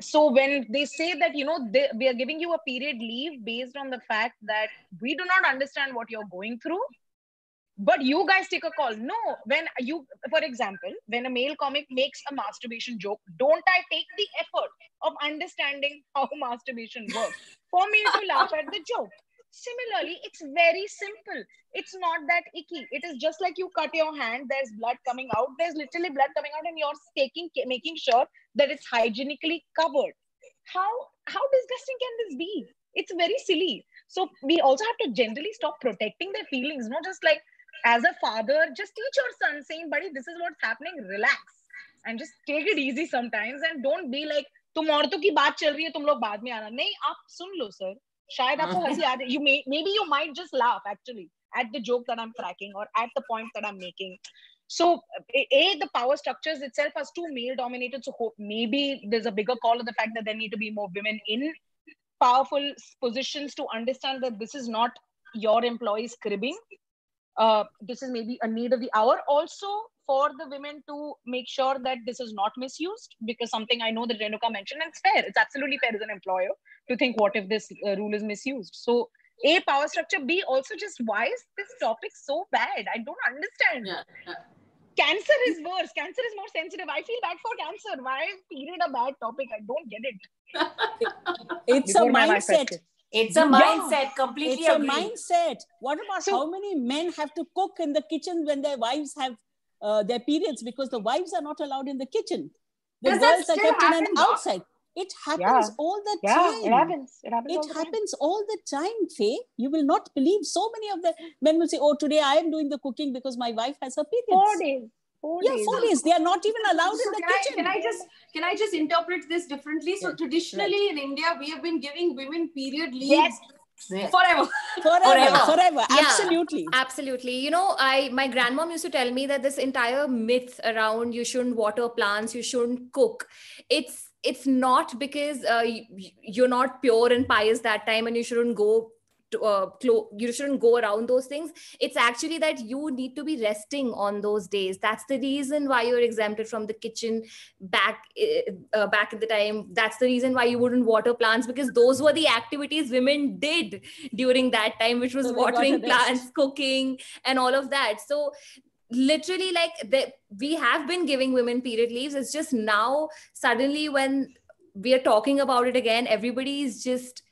So when they say that, you know, we are giving you a period leave based on the fact that we do not understand what you're going through, but you guys take a call. No, when you, for example, when a male comic makes a masturbation joke, don't I take the effort of understanding how masturbation works for me to laugh at the joke? Similarly, it's very simple. It's not that icky. It is just like you cut your hand, there's blood coming out. There's literally blood coming out and you're making sure that it's hygienically covered. How disgusting can this be? It's very silly. So we also have to generally stop protecting their feelings, not just like, as a father, just teach your son, saying, buddy, this is what's happening, relax. And just take it easy sometimes. And don't be like, tum auraton ki baat chal rahi hai, tum log baad mein aana. Nahin, aap sun lo, sir. Shayad aapko hansi aa rahi. Maybe you might just laugh, actually, at the joke that I'm cracking or at the point that I'm making. So, A, the power structures itself are too male-dominated. So, maybe there's a bigger call of the fact that there need to be more women in powerful positions to understand that this is not your employees cribbing. This is maybe a need of the hour. Also, for the women to make sure that this is not misused, because something I know that Renuka mentioned, and it's fair. It's absolutely fair as an employer to think, what if this rule is misused? So, A, power structure. B, also just why is this topic so bad? I don't understand. Yeah. Cancer is worse. Cancer is more sensitive. I feel bad for cancer. Why is period a bad topic? I don't get it. It's a mindset. It's a mindset. Yeah. Completely agree. It's a mindset. What about how many men have to cook in the kitchen when their wives have their periods, because the wives are not allowed in the kitchen. The girls are kept in and outside. It happens all the time. It happens. It happens all the time, Faye. You will not believe. So many of the men will say, oh, today I am doing the cooking because my wife has her periods. 4 days. Four days. They are not even allowed in the kitchen. Can I just interpret this differently? So traditionally in India, we have been giving women period leaves. Yes. Forever. Yeah, absolutely. You know, my grandmom used to tell me that this entire myth around you shouldn't water plants, you shouldn't cook, it's not because you're not pure and pious that time and you shouldn't go to, you shouldn't go around those things. It's actually that you need to be resting on those days. That's the reason why you're exempted from the kitchen back at the time. That's the reason why you wouldn't water plants, because those were the activities women did during that time, which was watering plants, cooking, and all of that. So literally, we have been giving women period leaves. It's just now suddenly when we are talking about it again, everybody is just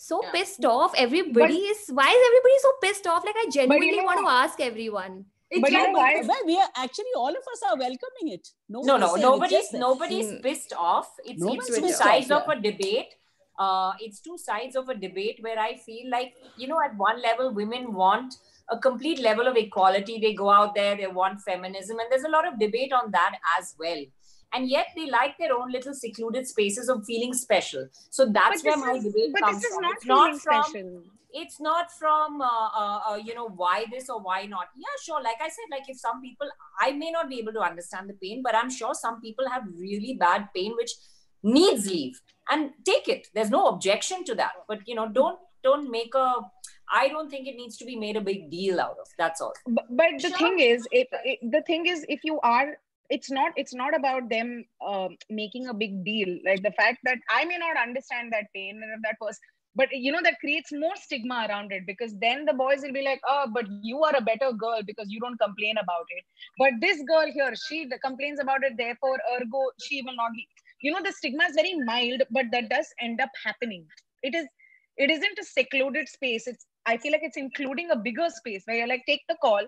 so pissed off. Why is everybody so pissed off? Like, I genuinely want to ask everyone. We are actually, all of us are welcoming it. Nobody's pissed off. It's two sides of a debate. It's two sides of a debate where I feel like, you know, at one level, women want a complete level of equality. They go out there, they want feminism, and there's a lot of debate on that as well. And yet they like their own little secluded spaces of feeling special. So that's where my debate comes from. It's not from, you know, why this or why not. Yeah, sure. Like I said, if some people, I may not be able to understand the pain, but I'm sure some people have really bad pain, which needs leave, and take it. There's no objection to that. But, you know, don't make a, I don't think it needs to be made a big deal out of. That's all. But the thing is, if you are, it's not about them making a big deal. Like the fact that I may not understand that pain of that person, but you know, that creates more stigma around it, because then the boys will be like, oh, but you are a better girl because you don't complain about it. But this girl here, she complains about it, therefore, ergo, she will not be. You know, the stigma is very mild, but that does end up happening. It isn't a secluded space. I feel like it's including a bigger space where you're like, take the call.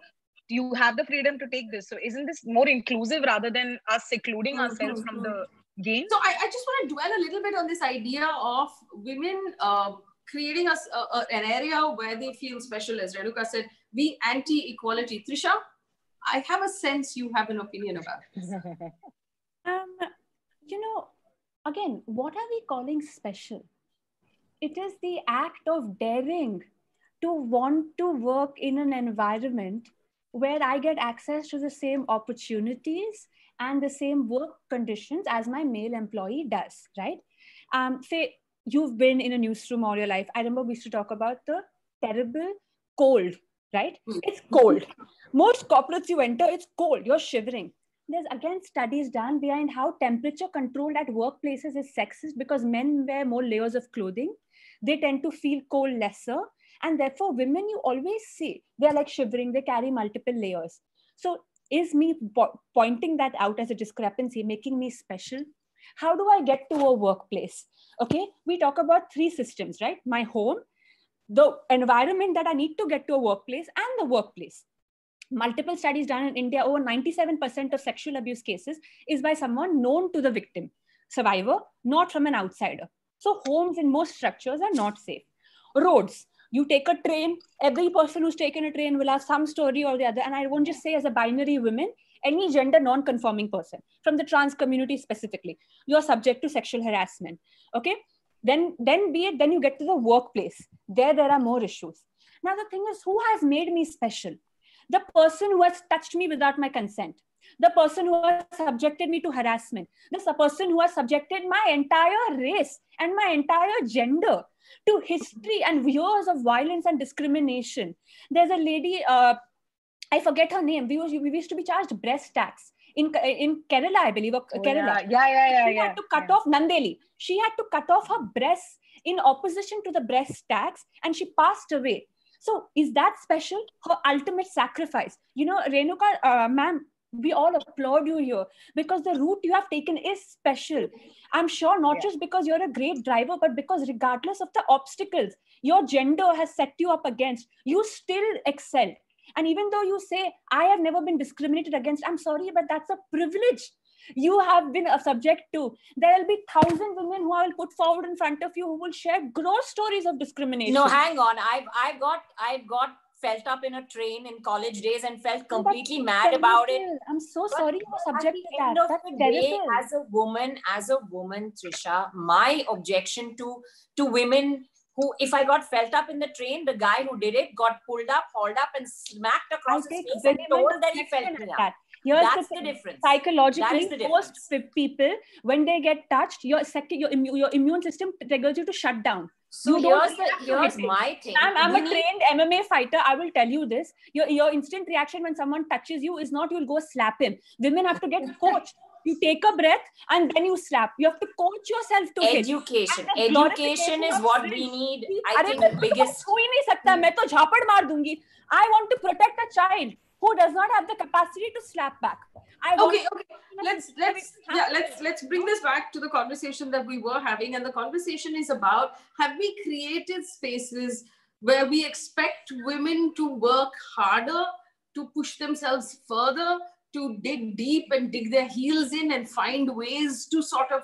You have the freedom to take this. So isn't this more inclusive rather than us secluding ourselves from the game? So I just want to dwell a little bit on this idea of women creating an area where they feel special, as Renuka said, being anti-equality. Trisha, I have a sense you have an opinion about this. You know, again, what are we calling special? It is the act of daring to want to work in an environment where I get access to the same opportunities and the same work conditions as my male employee does, right? Faye, you've been in a newsroom all your life. I remember we used to talk about the terrible cold, right? It's cold. Most corporates you enter, it's cold. You're shivering. There's again studies done behind how temperature controlled at workplaces is sexist, because men wear more layers of clothing. They tend to feel cold lesser. And therefore, women, you always see, they're like shivering, they carry multiple layers. So is me pointing that out as a discrepancy making me special? How do I get to a workplace? Okay, we talk about three systems, right? My home, the environment that I need to get to a workplace, and the workplace. Multiple studies done in India, over 97% of sexual abuse cases is by someone known to the victim, survivor, not from an outsider. So homes in most structures are not safe. Roads. You take a train, every person who's taken a train will have some story or the other. And I won't just say as a binary woman, any gender non-conforming person from the trans community specifically, you're subject to sexual harassment. Okay, then you get to the workplace. There are more issues. Now the thing is, who has made me special? The person who has touched me without my consent. The person who has subjected me to harassment. The person who has subjected my entire race and my entire gender to history and years of violence and discrimination. There's a lady, I forget her name. We used to be charged breast tax in Kerala, I believe. Kerala. She had to cut off Nandeli. She had to cut off her breasts in opposition to the breast tax, and she passed away. So is that special? Her ultimate sacrifice. You know, Renuka, ma'am, we all applaud you here, because the route you have taken is special. I'm sure not just because you're a great driver, but because regardless of the obstacles your gender has set you up against, you still excelled. And even though you say, I have never been discriminated against, I'm sorry, but that's a privilege you have been a subject to. There will be 1,000 women who I will put forward in front of you who will share gross stories of discrimination. No, hang on. I've got felt up in a train in college days and felt completely mad about it. I'm so sorry you were subject to that. That's terrible. As a woman, Trisha, my objection to women who, if I got felt up in the train, the guy who did it got pulled up, hauled up and smacked across his face and told that he felt me up. That's the difference. Psychologically, most people, when they get touched, your immune system triggers you to shut down. So here's my thing. I'm a trained MMA fighter. I will tell you this. Your instant reaction when someone touches you is not you'll go slap him. Women have to get coached. You take a breath and then you slap. You have to coach yourself to education. Education is what we need. I think the biggest. I want to protect a child who does not have the capacity to slap back. Let's bring this back to the conversation that we were having, and the conversation is about, have we created spaces where we expect women to work harder, to push themselves further, to dig deep and dig their heels in and find ways to sort of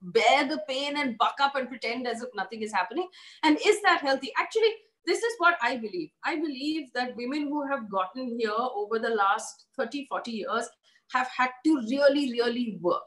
bear the pain and buck up and pretend as if nothing is happening? And is that healthy? Actually, this is what I believe. I believe that women who have gotten here over the last 30, 40 years have had to really, really work.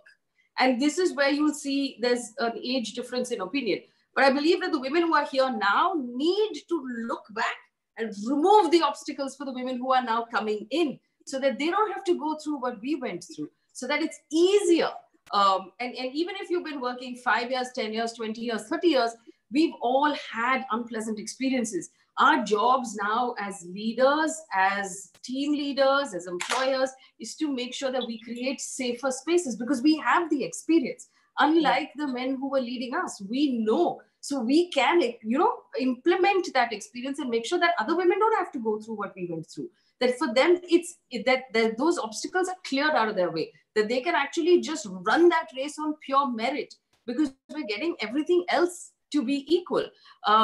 And this is where you'll see there's an age difference in opinion. But I believe that the women who are here now need to look back and remove the obstacles for the women who are now coming in, so that they don't have to go through what we went through, so that it's easier. And even if you've been working 5 years, 10 years, 20 years, 30 years, we've all had unpleasant experiences. Our jobs now as leaders, as team leaders, as employers, is to make sure that we create safer spaces, because we have the experience. Unlike the men who were leading us, we know. So we can, implement that experience and make sure that other women don't have to go through what we went through. That for them, that those obstacles are cleared out of their way. That they can actually just run that race on pure merit, because we're getting everything else to be equal. There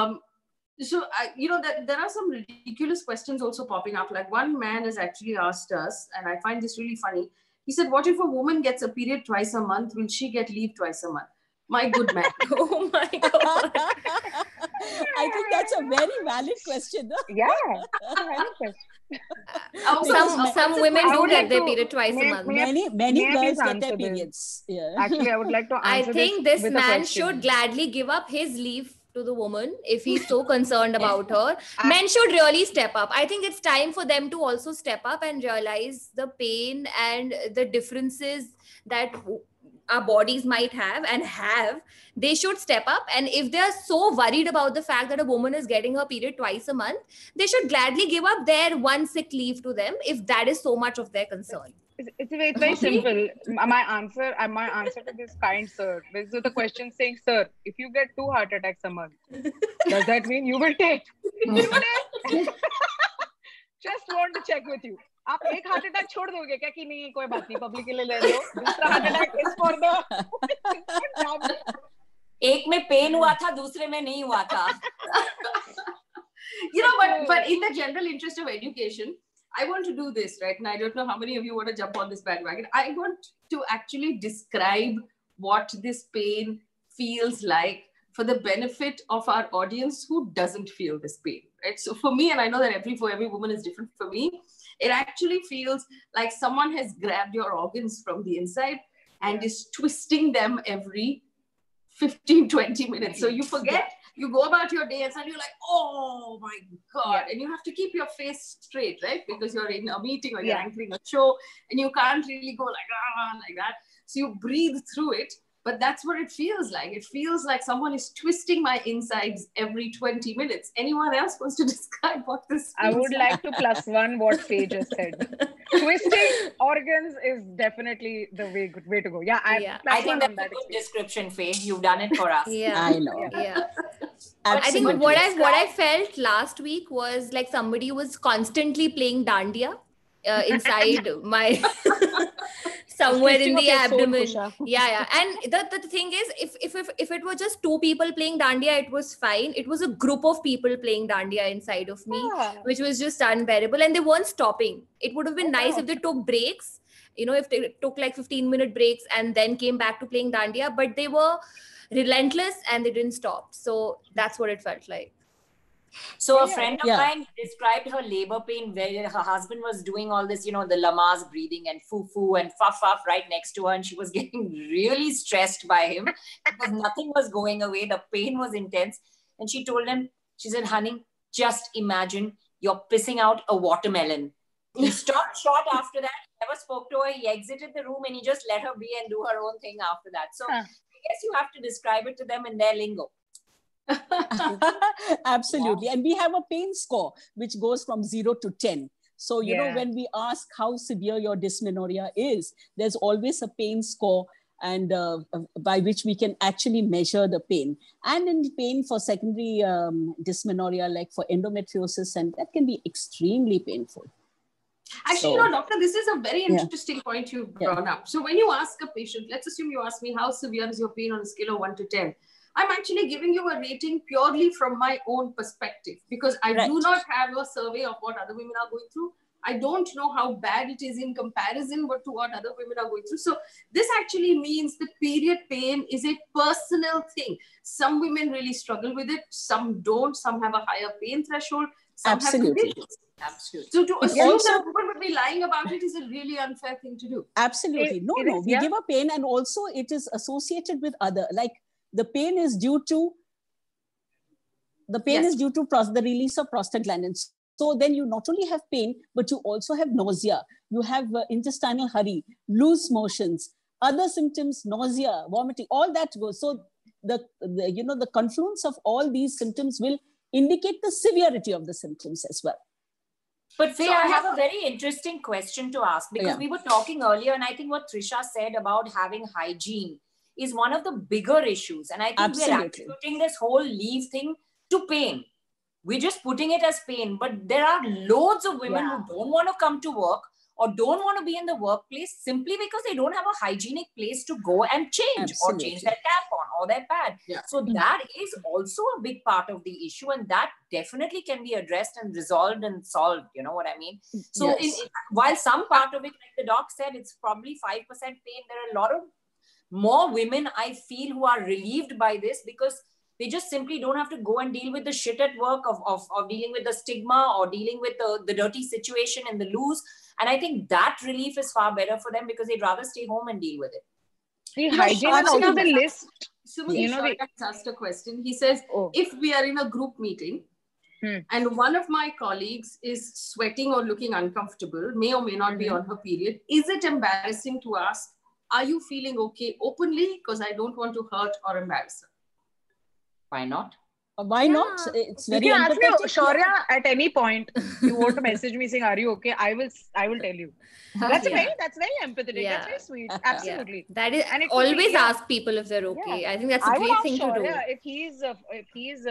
are some ridiculous questions also popping up. Like, one man has actually asked us, and I find this really funny. He said, what if a woman gets a period twice a month? Will she get leave twice a month? My good man. Oh my God. I think that's a very valid question. Yeah, that's a valid question. Some women do get their period twice a month. Many girls get their periods. Yeah. Actually, I would like to answer this. I think this man should gladly give up his leave to the woman if he's so concerned about her. Men should really step up. I think it's time for them to also step up and realize the pain and the differences that our bodies might have. They should step up, and if they are so worried about the fact that a woman is getting her period twice a month, they should gladly give up their one sick leave to them, if that is so much of their concern. It's very simple. My answer to this kind sir is the question saying, sir, if you get 2 heart attacks a month, does that mean you will take? Just want to check with you. आप एक heart attack छोड़ दोगे क्या कि नहीं, कोई बात नहीं, पब्लिक के लिए ले लो, दूसरा heart attack is for the, एक में पेन हुआ था दूसरे में नहीं हुआ था. But in the general interest of education, I want to do this, right? And I don't know how many of you want to jump on this bandwagon. I want to actually describe what this pain feels like for the benefit of our audience who doesn't feel this pain, right? So for me, and I know that for every woman is different, for me, it actually feels like someone has grabbed your organs from the inside and is twisting them every 15, 20 minutes. So you forget, you go about your day and suddenly you're like, oh my God. And you have to keep your face straight, right? Because you're in a meeting or you're anchoring a show and you can't really go like that. So you breathe through it, but that's what it feels like. It feels like someone is twisting my insides every 20 minutes. Anyone else wants to describe what this is? I would like to +1 what Faye just said. Twisting organs is definitely the way to go. Yeah, I think that's a good description, Faye. You've done it for us. Yeah, I know. Yeah. I think what I felt last week was like somebody was constantly playing dandiya inside my somewhere in the abdomen. And the thing is, if it were just two people playing dandiya, it was fine. It was a group of people playing dandiya inside of me, which was just unbearable. And they weren't stopping. It would have been nice if they took breaks, you know, if they took like 15-minute breaks and then came back to playing dandiya, but they were relentless and they didn't stop. So that's what it felt like. So a friend of mine described her labor pain where her husband was doing all this, you know, the lamas breathing and foo-foo and fuff-fuff right next to her. And she was getting really stressed by him because nothing was going away. The pain was intense. And she told him, she said, honey, just imagine you're pissing out a watermelon. He stopped short after that. He never spoke to her. He exited the room and he just let her be and do her own thing after that. So I guess you have to describe it to them in their lingo. Absolutely. And we have a pain score which goes from 0 to 10. So you know, when we ask how severe your dysmenorrhea is, there's always a pain score, and by which we can actually measure the pain. And in pain for secondary dysmenorrhea, like for endometriosis, and that can be extremely painful. Actually, you know, doctor, this is a very interesting point you've brought up. So when you ask a patient, let's assume you ask me how severe is your pain on a scale of 1 to 10. I'm actually giving you a rating purely from my own perspective, because I do not have a survey of what other women are going through. I don't know how bad it is in comparison to what other women are going through. So this actually means that period pain is a personal thing. Some women really struggle with it. Some don't. Some have a higher pain threshold. Some have conditions. Absolutely. So to assume that women would be lying about it is a really unfair thing to do. Absolutely. No, no. We give a pain, and also it is associated with other, like, the pain is due to the release of prostaglandins. So then you not only have pain, but you also have nausea. You have intestinal hurry, loose motions, other symptoms, nausea, vomiting, all that goes. So the you know, the confluence of all these symptoms will indicate the severity of the symptoms as well. But Faye, so I have a very interesting question to ask, because we were talking earlier, and I think what Trisha said about having hygiene is one of the bigger issues. And I think we're attributing this whole leave thing to pain. We're just putting it as pain, but there are loads of women who don't want to come to work or don't want to be in the workplace simply because they don't have a hygienic place to go and change or change their tap on or their pad. So that is also a big part of the issue, and that definitely can be addressed and resolved and solved. You know what I mean? So while some part of it, like the doc said, it's probably 5% pain, there are a lot of more women I feel who are relieved by this, because they just simply don't have to go and deal with the shit at work of dealing with the stigma or dealing with the dirty situation and the loose. And I think that relief is far better for them, because they'd rather stay home and deal with it. The hygiene is also the list. Sumukhi Suresh asked a question. He says, if we are in a group meeting and one of my colleagues is sweating or looking uncomfortable, may or may not be on her period, is it embarrassing to ask, are you feeling okay, openly? Because I don't want to hurt or embarrass her. Why not? Why not? It's very empathetic. You can ask me, Shaurya, at any point, you want to message me saying, are you okay? I will tell you. That's very empathetic. Yeah. That's very sweet. Absolutely. That is, and always ask people if they're okay. I think that's a great thing to do. If he's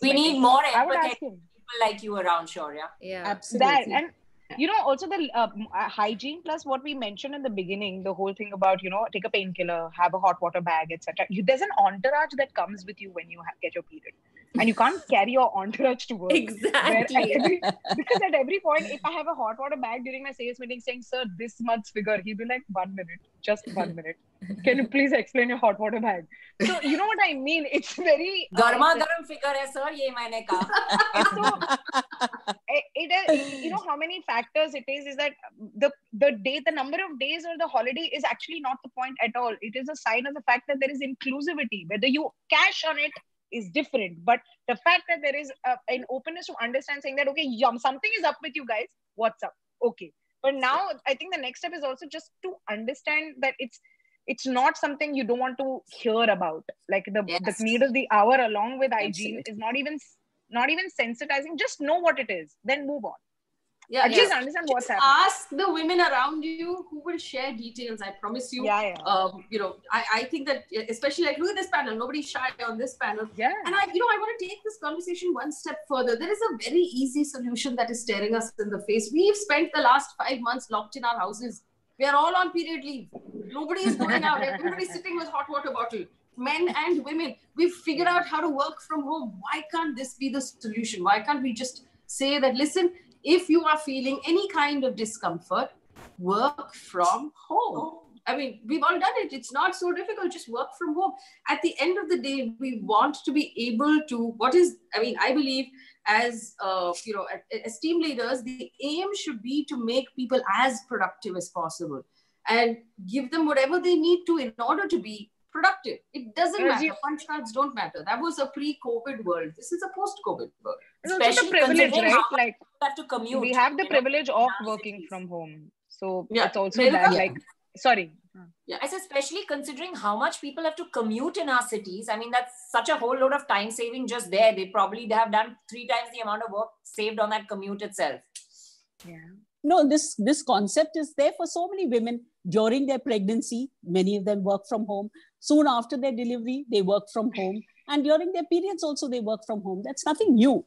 we need more empathetic people like you around, Shaurya. Yeah. Absolutely. You know, also the hygiene plus what we mentioned in the beginning, the whole thing about, you know, take a painkiller, have a hot water bag, etc. There's an entourage that comes with you when you get your period. And you can't carry your entourage to work. Exactly. Because at every point, if I have a hot water bag during my sales meeting saying, sir, this month's figure, he'll be like, 1 minute, just 1 minute. Can you please explain your hot water bag? So, you know what I mean? It's very... Garma garam figure hai, sir, ye maine kaha. So, you know how many factors it is that the number of days or the holiday is actually not the point at all. It is a sign of the fact that there is inclusivity. Whether you cash on it is different, but the fact that there is an openness to understand, saying that, okay, something is up with you guys, what's up? Okay. But now I think the next step is also just to understand that it's not something you don't want to hear about, like the need of the hour, along with hygiene, is not even sensitizing. Just know what it is, then move on. Yeah, at least understand what's happening. Ask the women around you who will share details. I promise you. You know, I think that especially like look at this panel. Nobody's shy on this panel. Yeah. And I want to take this conversation one step further. There is a very easy solution that is staring us in the face. We've spent the last 5 months locked in our houses. We are all on period leave. Nobody is going out. Everybody's sitting with hot water bottle. Men and women, we've figured out how to work from home. Why can't this be the solution? Why can't we just say that, listen, if you are feeling any kind of discomfort, work from home. I mean, we've all done it. It's not so difficult. Just work from home. At the end of the day, we want to be able to, I believe as, as team leaders, the aim should be to make people as productive as possible and give them whatever they need to in order to be productive. It doesn't matter. Punch cards don't matter. That was a pre-COVID world. This is a post-COVID world. It's also the privilege, right? Like, have to commute. We have the privilege of working from home. So it's also that, like, sorry. Yeah, it's especially considering how much people have to commute in our cities. I mean, that's such a whole load of time saving just there. They probably have done 3 times the amount of work saved on that commute itself. Yeah. No, this concept is there for so many women. During their pregnancy, many of them work from home. Soon after their delivery, they work from home. And during their periods also, they work from home. That's nothing new.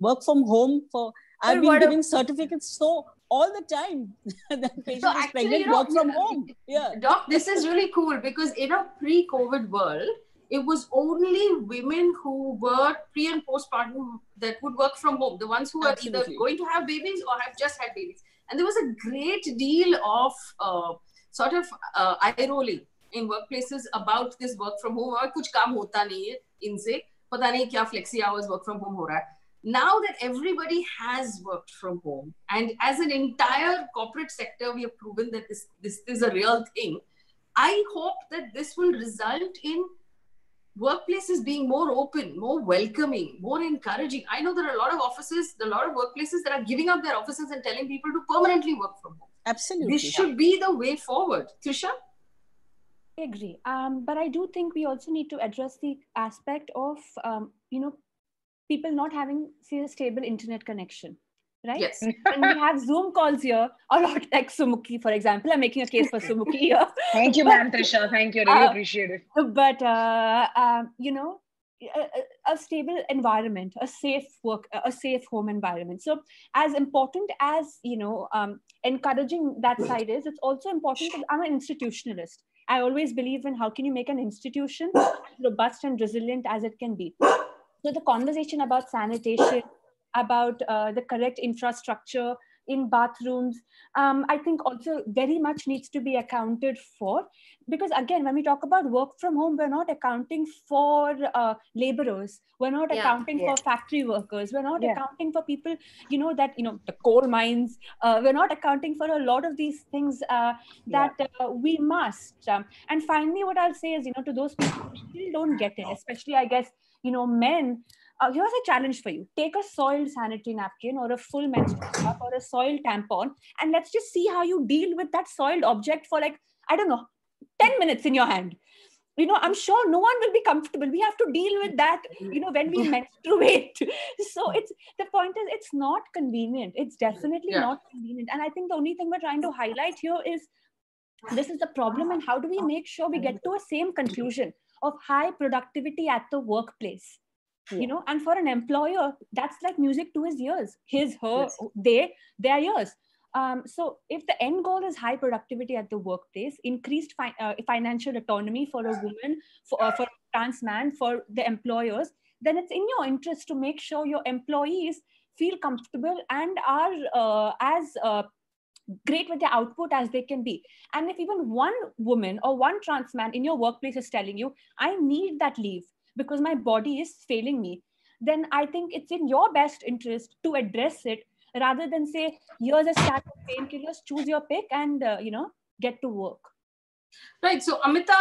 Work from home for... I've been giving certificates all the time that patient is pregnant, work from home. Yeah. Doc, this is really cool because in a pre-COVID world, it was only women who were pre- and postpartum that would work from home. The ones who are either going to have babies or have just had babies. And there was a great deal of eye rolling in workplaces about this work from home. Aur kuch kaam hota nahi hai inse. Pata nahi kya flexi hours work from home ho raha hai. Now that everybody has worked from home, and as an entire corporate sector, we have proven that this is a real thing. I hope that this will result in workplaces being more open, more welcoming, more encouraging. I know there are a lot of offices, a lot of workplaces that are giving up their offices and telling people to permanently work from home. Absolutely. This should be the way forward. Trisha? I agree. But I do think we also need to address the aspect of, people not having, say, a stable internet connection, right? Yes. And we have Zoom calls here, a lot like Sumukhi, for example. I'm making a case for Sumukhi here. Thank you, ma'am, Trisha. Thank you. I really appreciate it. But, a stable environment, a safe home environment. So as important as, encouraging that side is, it's also important because I'm an institutionalist. I always believe in how can you make an institution as robust and resilient as it can be. So the conversation about sanitation, about the correct infrastructure in bathrooms, I think also very much needs to be accounted for. Because again, when we talk about work from home, we're not accounting for laborers. We're not accounting for factory workers. We're not accounting for people, the coal mines. We're not accounting for a lot of these things that we must. And finally, what I'll say is, to those people who still don't get it, especially, I guess, men, here's a challenge for you. Take a soiled sanitary napkin or a full menstrual cup or a soiled tampon, and let's just see how you deal with that soiled object for 10 minutes in your hand. I'm sure no one will be comfortable. We have to deal with that, when we menstruate. So the point is, it's not convenient. It's definitely not convenient. And I think the only thing we're trying to highlight here is this is the problem, and how do we make sure we get to a same conclusion of high productivity at the workplace, and for an employer, that's like music to his ears, their ears. So if the end goal is high productivity at the workplace, increased financial autonomy for a woman, for a trans man, for the employers, then it's in your interest to make sure your employees feel comfortable and are as great with their output as they can be. And if even one woman or one trans man in your workplace is telling you, I need that leave because my body is failing me, then I think it's in your best interest to address it rather than say, here's a stack of painkillers, choose your pick and, get to work. Right. So Amita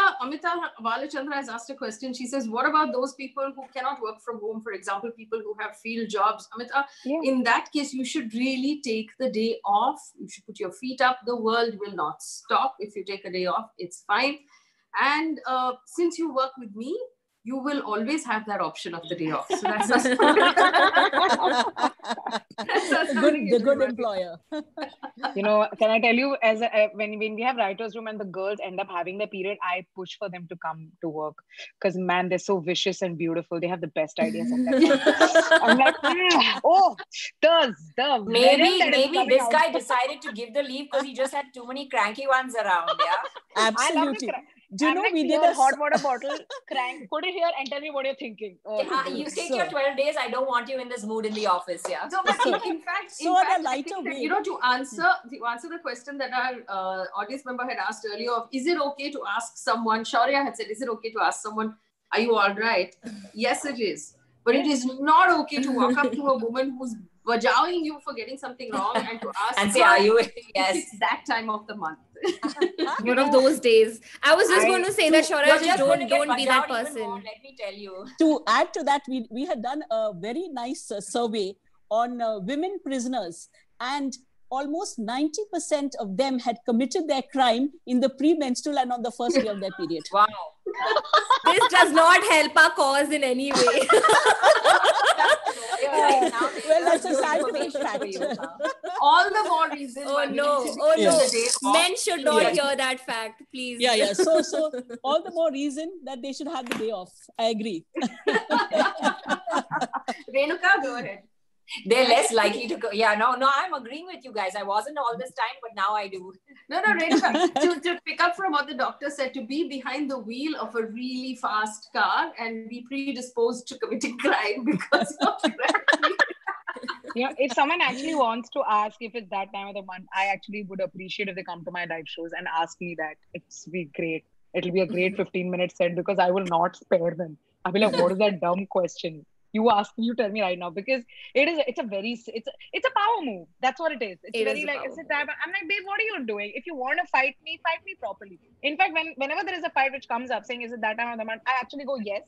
Balchandra has asked a question. She says, what about those people who cannot work from home? For example, people who have field jobs. Amita, in that case, you should really take the day off. You should put your feet up. The world will not stop. If you take a day off, it's fine. And since you work with me, you will always have that option of the day off. So that's us. The good employer. You know, can I tell you, as a, when we have writer's room and the girls end up having their period, I push for them to come to work because, man, they're so vicious and beautiful. They have the best ideas. I'm like, oh, the maybe this guy decided to give the leave because he just had too many cranky ones around. Yeah, absolutely. Do you know like, we did a hot water bottle crank, put it here and tell me what you're thinking. Oh, you take your 12 days. I don't want you in this mood in the office. Yeah. So, but in fact, on a lighter way, you know, to answer the question that our audience member had asked earlier of, is it okay to ask someone? Shaurya had said, is it okay to ask someone, are you all right? Yes, it is. But it is not okay to walk up to a woman who's vajowing you for getting something wrong and to ask and say, are you? Yes. It's that time of the month. One of those days. I was just going to say that, Shaurya, just don't be that person. More, let me tell you. To add to that, we had done a very nice survey on women prisoners, and almost 90% of them had committed their crime in the premenstrual and on the first day of their period. Wow. This does not help our cause in any way. Well, that's a scientific fact. All the more reason. Oh no! Oh no! Men should not hear that fact, please. Yeah, yeah. So all the more reason that they should have the day off. I agree. Renuka, go ahead. They're less likely to go. Yeah, no, I'm agreeing with you guys. I wasn't all this time, but now I do. No, Renuka, to pick up from what the doctor said, to be behind the wheel of a really fast car and be predisposed to committing crime because of that. You know, if someone actually wants to ask if it's that time of the month, I actually would appreciate if they come to my live shows and ask me that. It's be great. It'll be a great 15-minute set because I will not spare them. I'll be like, what is that dumb question? You ask me, you tell me right now, because it's a power move. That's what it is. It's very like, I'm like, babe, what are you doing? If you want to fight me properly. In fact, whenever there is a fight which comes up saying, is it that time of the month? I actually go, yes,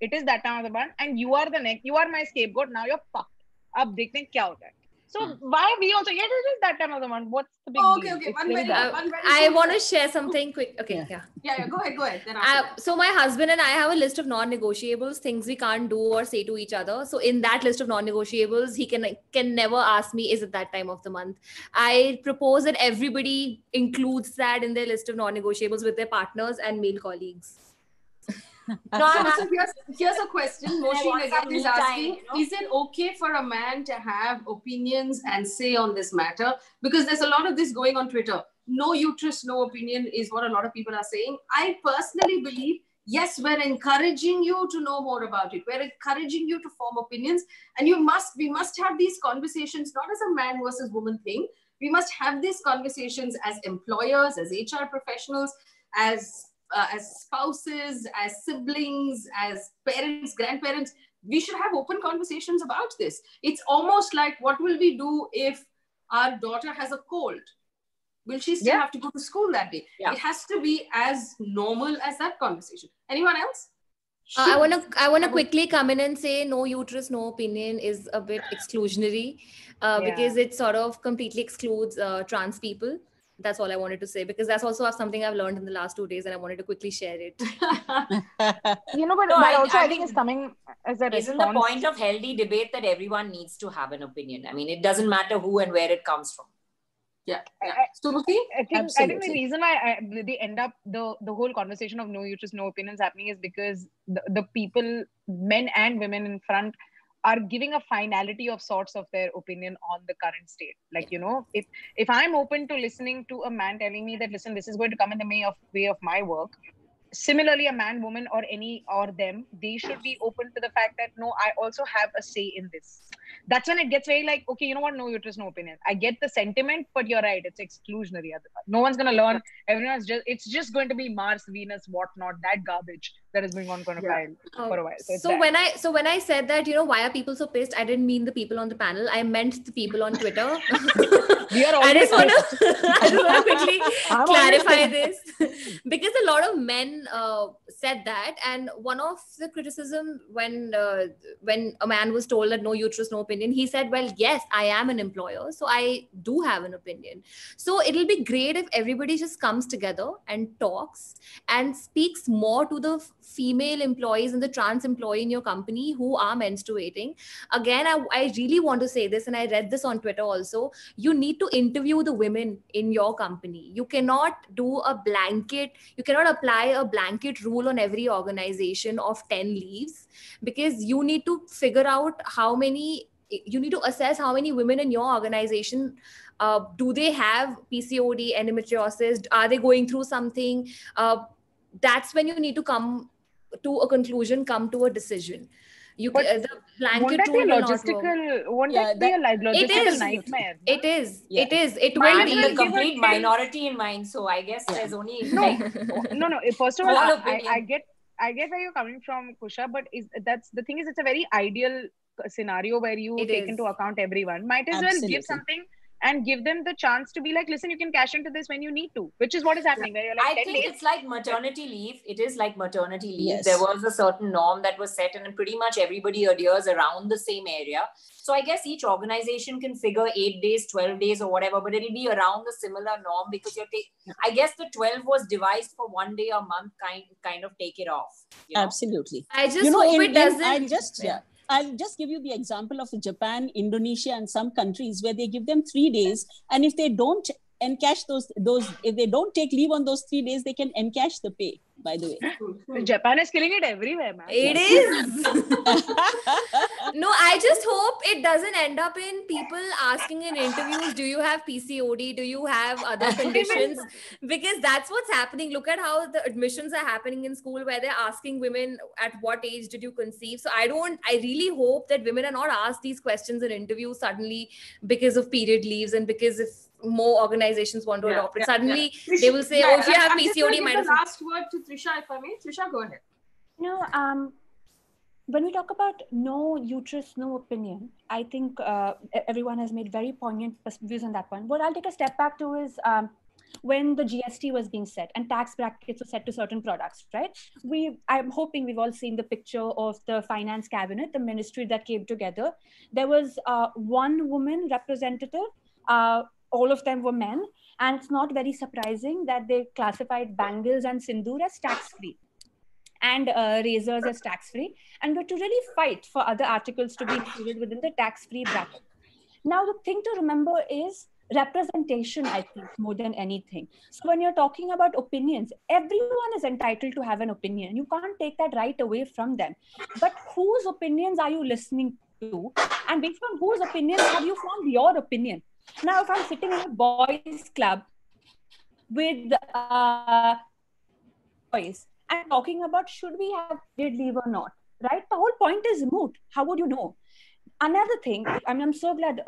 it is that time of the month. And you are you are my scapegoat. Now you're fucked. Ab dekhte hain kya hota hai. So why we also, yeah, it is that time of the month. What's the big deal? Okay. I want to share something quick. Okay. Yeah. Go ahead. Then so my husband and I have a list of non-negotiables, things we can't do or say to each other. So in that list of non-negotiables, he can never ask me, is it that time of the month? I propose that everybody includes that in their list of non-negotiables with their partners and male colleagues. So here's a question. Mohsin again is asking, is it okay for a man to have opinions and say on this matter? Because there's a lot of this going on Twitter. No uterus, no opinion is what a lot of people are saying. I personally believe, yes, we're encouraging you to know more about it. We're encouraging you to form opinions. And we must have these conversations, not as a man versus woman thing. We must have these conversations as employers, as HR professionals, as spouses, as siblings, as parents, grandparents. We should have open conversations about this. It's almost like, what will we do if our daughter has a cold? Will she still have to go to school that day? Yeah. It has to be as normal as that conversation. Anyone else? I want to quickly come in and say no uterus, no opinion is a bit exclusionary because it sort of completely excludes trans people. That's all I wanted to say, because that's also something I've learned in the last 2 days and I wanted to quickly share it. You know, but I think it's coming as a response. Isn't the point of healthy debate that everyone needs to have an opinion? I mean, it doesn't matter who and where it comes from. Yeah. I think the reason why they end up the whole conversation of no uterus, no opinions happening is because the people, men and women in front, are giving a finality of sorts of their opinion on the current state. Like, you know, if I'm open to listening to a man telling me that, listen, this is going to come in the way of my work. Similarly, a man, woman, or any or them, they should be open to the fact that, no, I also have a say in this. That's when it gets very like, okay, you know what? No uterus, no opinion. I get the sentiment, but you're right. It's exclusionary. No one's going to learn. Everyone's it's just going to be Mars, Venus, whatnot, that garbage that has been going to pile for a while. So when I said that, you know, why are people so pissed? I didn't mean the people on the panel. I meant the people on Twitter. We are all I just want to quickly clarify this. because a lot of men said that. And one of the criticism when a man was told that no uterus, no opinion, he said, well, yes, I am an employer, so I do have an opinion. So it'll be great if everybody just comes together and talks and speaks more to the female employees and the trans employee in your company who are menstruating. Again, I really want to say this, and I read this on Twitter also, you need to interview the women in your company. You cannot do a blanket, you cannot apply a blanket rule on every organization of 10 leaves, because you need to figure out how many, you need to assess how many women in your organization, do they have PCOD, endometriosis, are they going through something? That's when you need to come to a conclusion, come to a decision. You can, the blanket rule will not work. Won't that be a logistical nightmare? It is. Yeah. It is. It will be a complete minority in mind. So I guess there's only... No. First of all, I get where you're coming from, Kusha, but that's the thing is, it's a very ideal scenario where you take into account everyone. Might as well give something and give them the chance to be like, listen, you can cash into this when you need to, which is what is happening. Where you're like, I think it's like maternity leave. It is like maternity leave. Yes. There was a certain norm that was set, and pretty much everybody adheres around the same area. So I guess each organization can figure 8 days, 12 days or whatever, but it'll be around the similar norm, because you're I guess the 12 was devised for 1 day a month, kind of take it off. You know? Absolutely. I just hope it doesn't. I'll just give you the example of Japan, Indonesia, and some countries where they give them 3 days, and if they don't encash if they don't take leave on those 3 days, they can encash the pay. By the way, Japan is killing it everywhere, man. It is. No, I just hope it doesn't end up in people asking in interviews, do you have PCOD? Do you have other conditions? Because that's what's happening. Look at how the admissions are happening in school, where they're asking women, at what age did you conceive? So I really hope that women are not asked these questions in interviews suddenly because of period leaves, and because if more organizations want to adopt it. Suddenly, they will say, if you have PCOD, minus... The last word to Trisha, if I may. Trisha, go ahead. When we talk about no uterus, no opinion, I think everyone has made very poignant views on that one. What I'll take a step back to is when the GST was being set and tax brackets were set to certain products, right? I'm hoping we've all seen the picture of the finance cabinet, the ministry that came together. There was one woman representative, all of them were men, and it's not very surprising that they classified bangles and sindoor as tax-free and razors as tax-free, and were to really fight for other articles to be included within the tax-free bracket. Now, the thing to remember is representation, I think, more than anything. So when you're talking about opinions, everyone is entitled to have an opinion. You can't take that right away from them. But whose opinions are you listening to? And based on whose opinions have you formed your opinion? Now, if I'm sitting in a boys' club with boys and talking about should we have period leave or not, right? The whole point is moot. How would you know? Another thing, I mean, I'm so glad,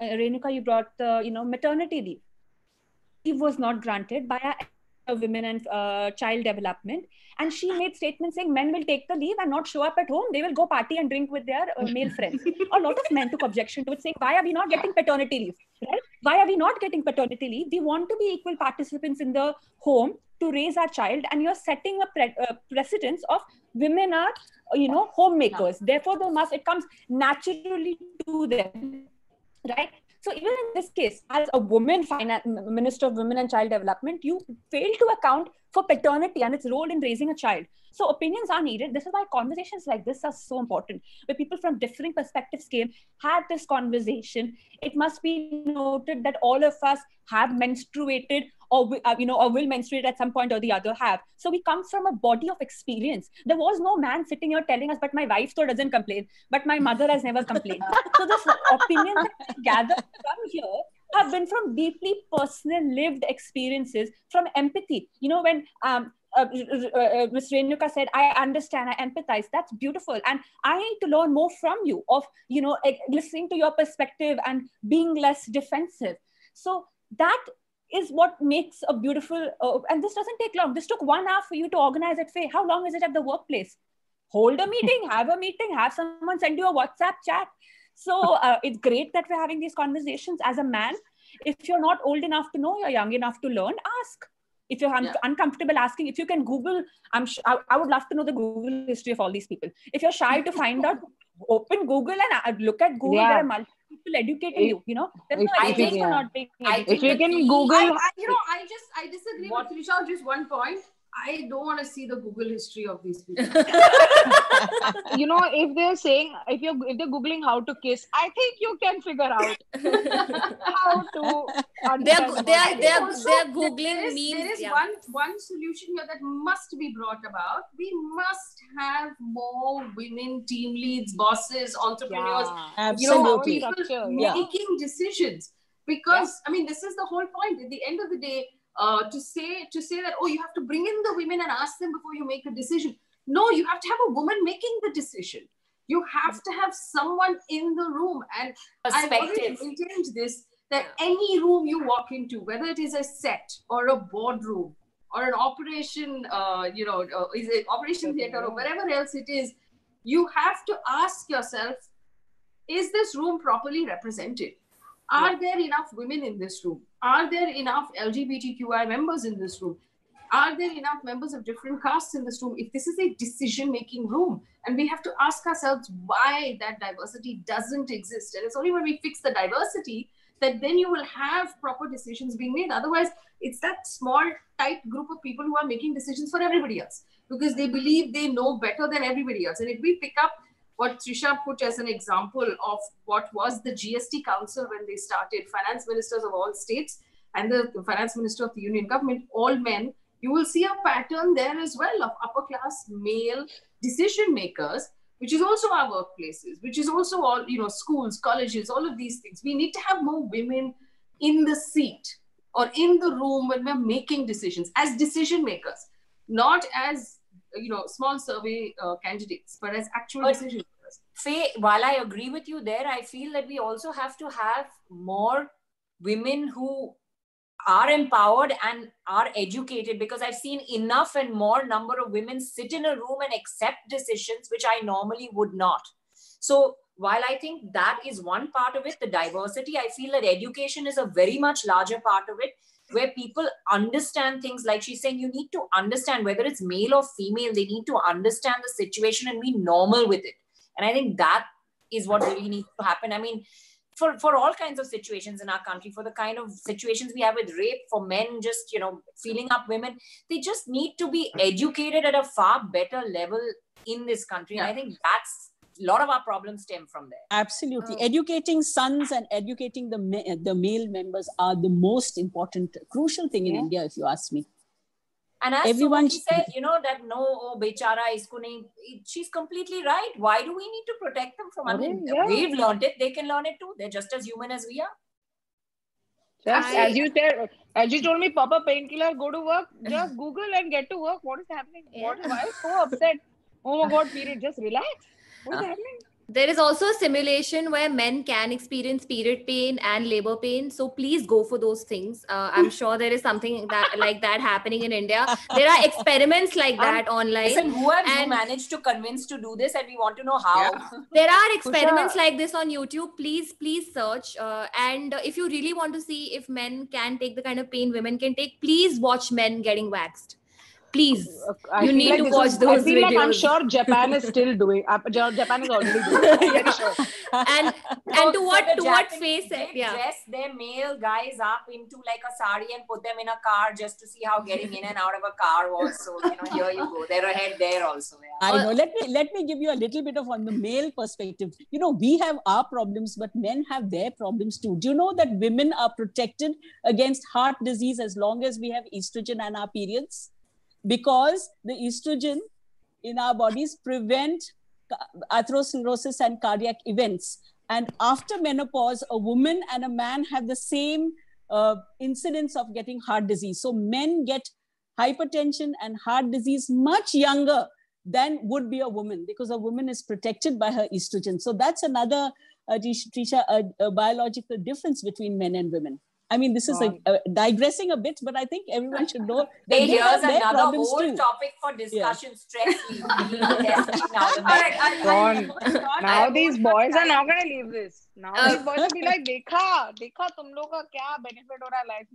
Renuka, you brought the maternity leave. Leave was not granted by our women and child development, and she made statements saying men will take the leave and not show up at home. They will go party and drink with their male friends. A lot of men took objection to it, saying, why are we not getting paternity leave? Right? Why are we not getting paternity leave? We want to be equal participants in the home to raise our child, and you're setting a precedence of women are, homemakers. Therefore, it comes naturally to them, right? So even in this case, as a woman minister of women and child development, you fail to account for paternity and its role in raising a child. So opinions are needed. This is why conversations like this are so important, where people from different perspectives came, had this conversation. It must be noted that all of us have menstruated or will menstruate at some point or the other have. So we come from a body of experience. There was no man sitting here telling us, but my wife though doesn't complain, but my mother has never complained. So the opinions that we gather from here have been from deeply personal lived experiences, from empathy. When Ms. Renuka said, I understand, I empathize. That's beautiful. And I need to learn more from you of, listening to your perspective and being less defensive. So that is what makes a beautiful, and this doesn't take long. This took 1 hour for you to organize at Faye. How long is it at the workplace? Hold a meeting, have a meeting, have someone send you a WhatsApp chat. So it's great that we're having these conversations. As a man, if you're not old enough to know, you're young enough to learn, ask. If you're uncomfortable asking, if you can Google, I would love to know the Google history of all these people. If you're shy to find out, open Google and look at Google. Yeah. There are multiple people educating you. You know, there's no excuse for not being. If you can Google, I disagree with Trisha on just one point. I don't want to see the Google history of these people. You know, if they're saying, if they're Googling how to kiss, I think you can figure out how to. They're Googling memes. There is one solution here that must be brought about. We must have more women team leads, bosses, entrepreneurs, absolutely. You know, people making decisions. Because I mean, this is the whole point. At the end of the day. To say that, oh, you have to bring in the women and ask them before you make a decision. No, you have to have a woman making the decision. You have to have someone in the room. And I've already maintained this, that any room you walk into, whether it is a set or a boardroom or an operation, is it operation theater or wherever else it is, you have to ask yourself, is this room properly represented? Are there enough women in this room? Are there enough LGBTQI members in this room? Are there enough members of different castes in this room? If this is a decision-making room, and we have to ask ourselves why that diversity doesn't exist. And it's only when we fix the diversity that then you will have proper decisions being made. Otherwise, it's that small, tight group of people who are making decisions for everybody else because they believe they know better than everybody else. And if we pick up what Trisha put as an example of what was the GST Council when they started, finance ministers of all states and the finance minister of the union government, all men, you will see a pattern there as well of upper class male decision makers, which is also our workplaces, which is also all, you know, schools, colleges, all of these things. We need to have more women in the seat or in the room when we're making decisions as decision makers, not as small survey candidates, but as actual decision makers. Faye, while I agree with you there, I feel that we also have to have more women who are empowered and are educated, because I've seen enough and more number of women sit in a room and accept decisions, which I normally would not. So while I think that is one part of it, the diversity, I feel that education is a very much larger part of it, where people understand things. Like she's saying, you need to understand whether it's male or female, they need to understand the situation and be normal with it. And I think that is what really needs to happen. I mean, for all kinds of situations in our country, for the kind of situations we have with rape, for men just, feeling up women, they just need to be educated at a far better level in this country. And I think that's a lot of our problems stem from there. Absolutely. Educating sons and educating the male members are the most important, crucial thing in India, if you ask me. And as everyone said, that bechara isko nahi, she's completely right. Why do we need to protect them from? I mean, we've learned it, they can learn it too. They're just as human as we are. As you told me, Papa Painkiller, go to work, just Google and get to work. What is happening? Why are you so upset? Oh my God, period, just relax. There is also a simulation where men can experience period pain and labor pain. So please go for those things. I'm sure there is something like that happening in India. There are experiments like that online. Listen, who have you managed to convince to do this? And we want to know how. Yeah. There are experiments like this on YouTube. Please search. And if you really want to see if men can take the kind of pain women can take, please watch men getting waxed. Please, you need to watch those videos. Like I'm sure Japan is still doing. Japan is already doing. Sure. And to what face? Dress their male guys up into like a sari and put them in a car just to see how getting in and out of a car was. So here you go. They're ahead there also. Yeah. I know. Let me give you a little bit of on the male perspective. We have our problems, but men have their problems too. Do you know that women are protected against heart disease as long as we have estrogen and our periods? Because the estrogen in our bodies prevent atherosclerosis and cardiac events. And after menopause, a woman and a man have the same incidence of getting heart disease. So men get hypertension and heart disease much younger than would be a woman, because a woman is protected by her estrogen. So that's another, Trisha, biological difference between men and women. I mean, this is digressing a bit, but I think everyone should know. Here's another whole topic for discussion. Stress. All right, now these boys are now going to leave this. Now everybody will be like, देखा तुम लोग का क्या benefit हो रहा है life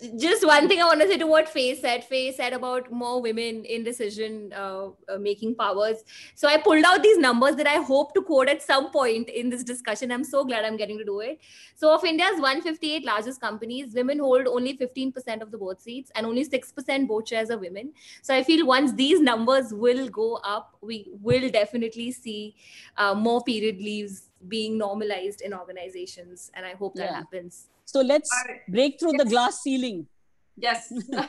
में. Just one thing I want to say to what Faye said. Faye said about more women in decision making powers. So I pulled out these numbers that I hope to quote at some point in this discussion. I'm so glad I'm getting to do it. So of India's 158 largest companies, women hold only 15% of the board seats and only 6% board chairs are women. So I feel once these numbers will go up, we will definitely see more period leaves being normalized in organizations, and I hope that happens. So let's break through the glass ceiling. Yes. Thank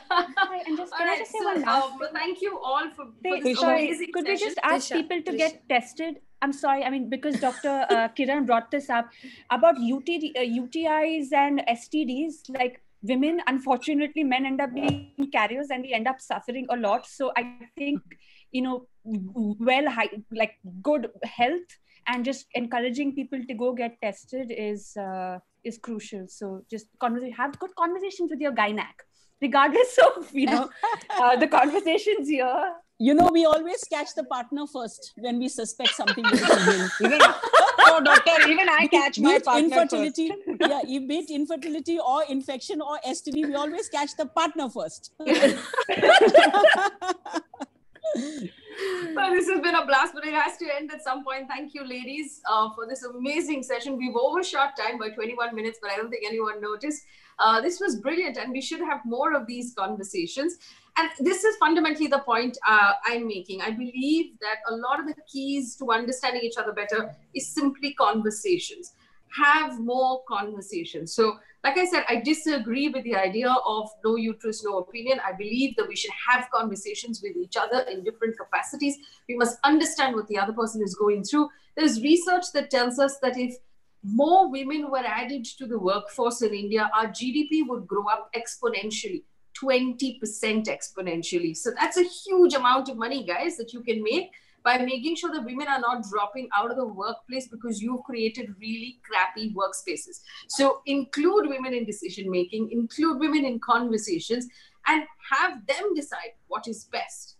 you all for this amazing Could session. We just ask people to get tested? I'm sorry, I mean, because Dr. Kiran brought this up about UTIs and STDs, like women, unfortunately, men end up being carriers and we end up suffering a lot. So I think, you know, like good health and just encouraging people to go get tested is crucial. So just have good conversations with your gynac, regardless of, you know, the conversations here. You know, we always catch the partner first when we suspect something. No, doctor, even I catch my partner infertility, first. Yeah, be it infertility or infection or STD, we always catch the partner first. So this has been a blast, but it has to end at some point. Thank you, ladies, for this amazing session. We've overshot time by 21 minutes, but I don't think anyone noticed. This was brilliant, and we should have more of these conversations. And this is fundamentally the point I'm making. I believe that a lot of the keys to understanding each other better is simply conversations. Have more conversations. So, like I said, I disagree with the idea of no uterus, no opinion. I believe that we should have conversations with each other in different capacities. We must understand what the other person is going through. There's research that tells us that if more women were added to the workforce in India, our GDP would grow up exponentially, 20% exponentially. So that's a huge amount of money, guys, that you can make by making sure that women are not dropping out of the workplace because you've created really crappy workspaces. So include women in decision-making, include women in conversations, and have them decide what is best.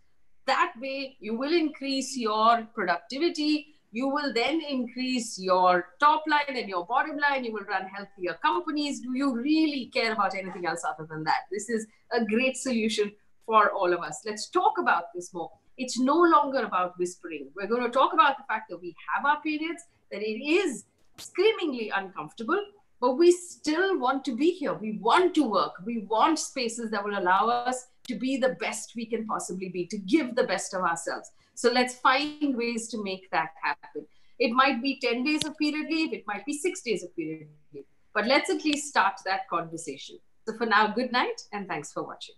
That way, you will increase your productivity, you will then increase your top line and your bottom line, you will run healthier companies. Do you really care about anything else other than that? This is a great solution for all of us. Let's talk about this more. It's no longer about whispering. We're going to talk about the fact that we have our periods, that it is screamingly uncomfortable, but we still want to be here. We want to work. We want spaces that will allow us to be the best we can possibly be, to give the best of ourselves. So let's find ways to make that happen. It might be 10 days of period leave. It might be 6 days of period leave. But let's at least start that conversation. So for now, good night and thanks for watching.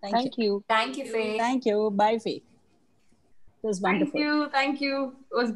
Thank you. Thank you, Faye. Thank you. Bye, Faye. It was wonderful. Thank you. It was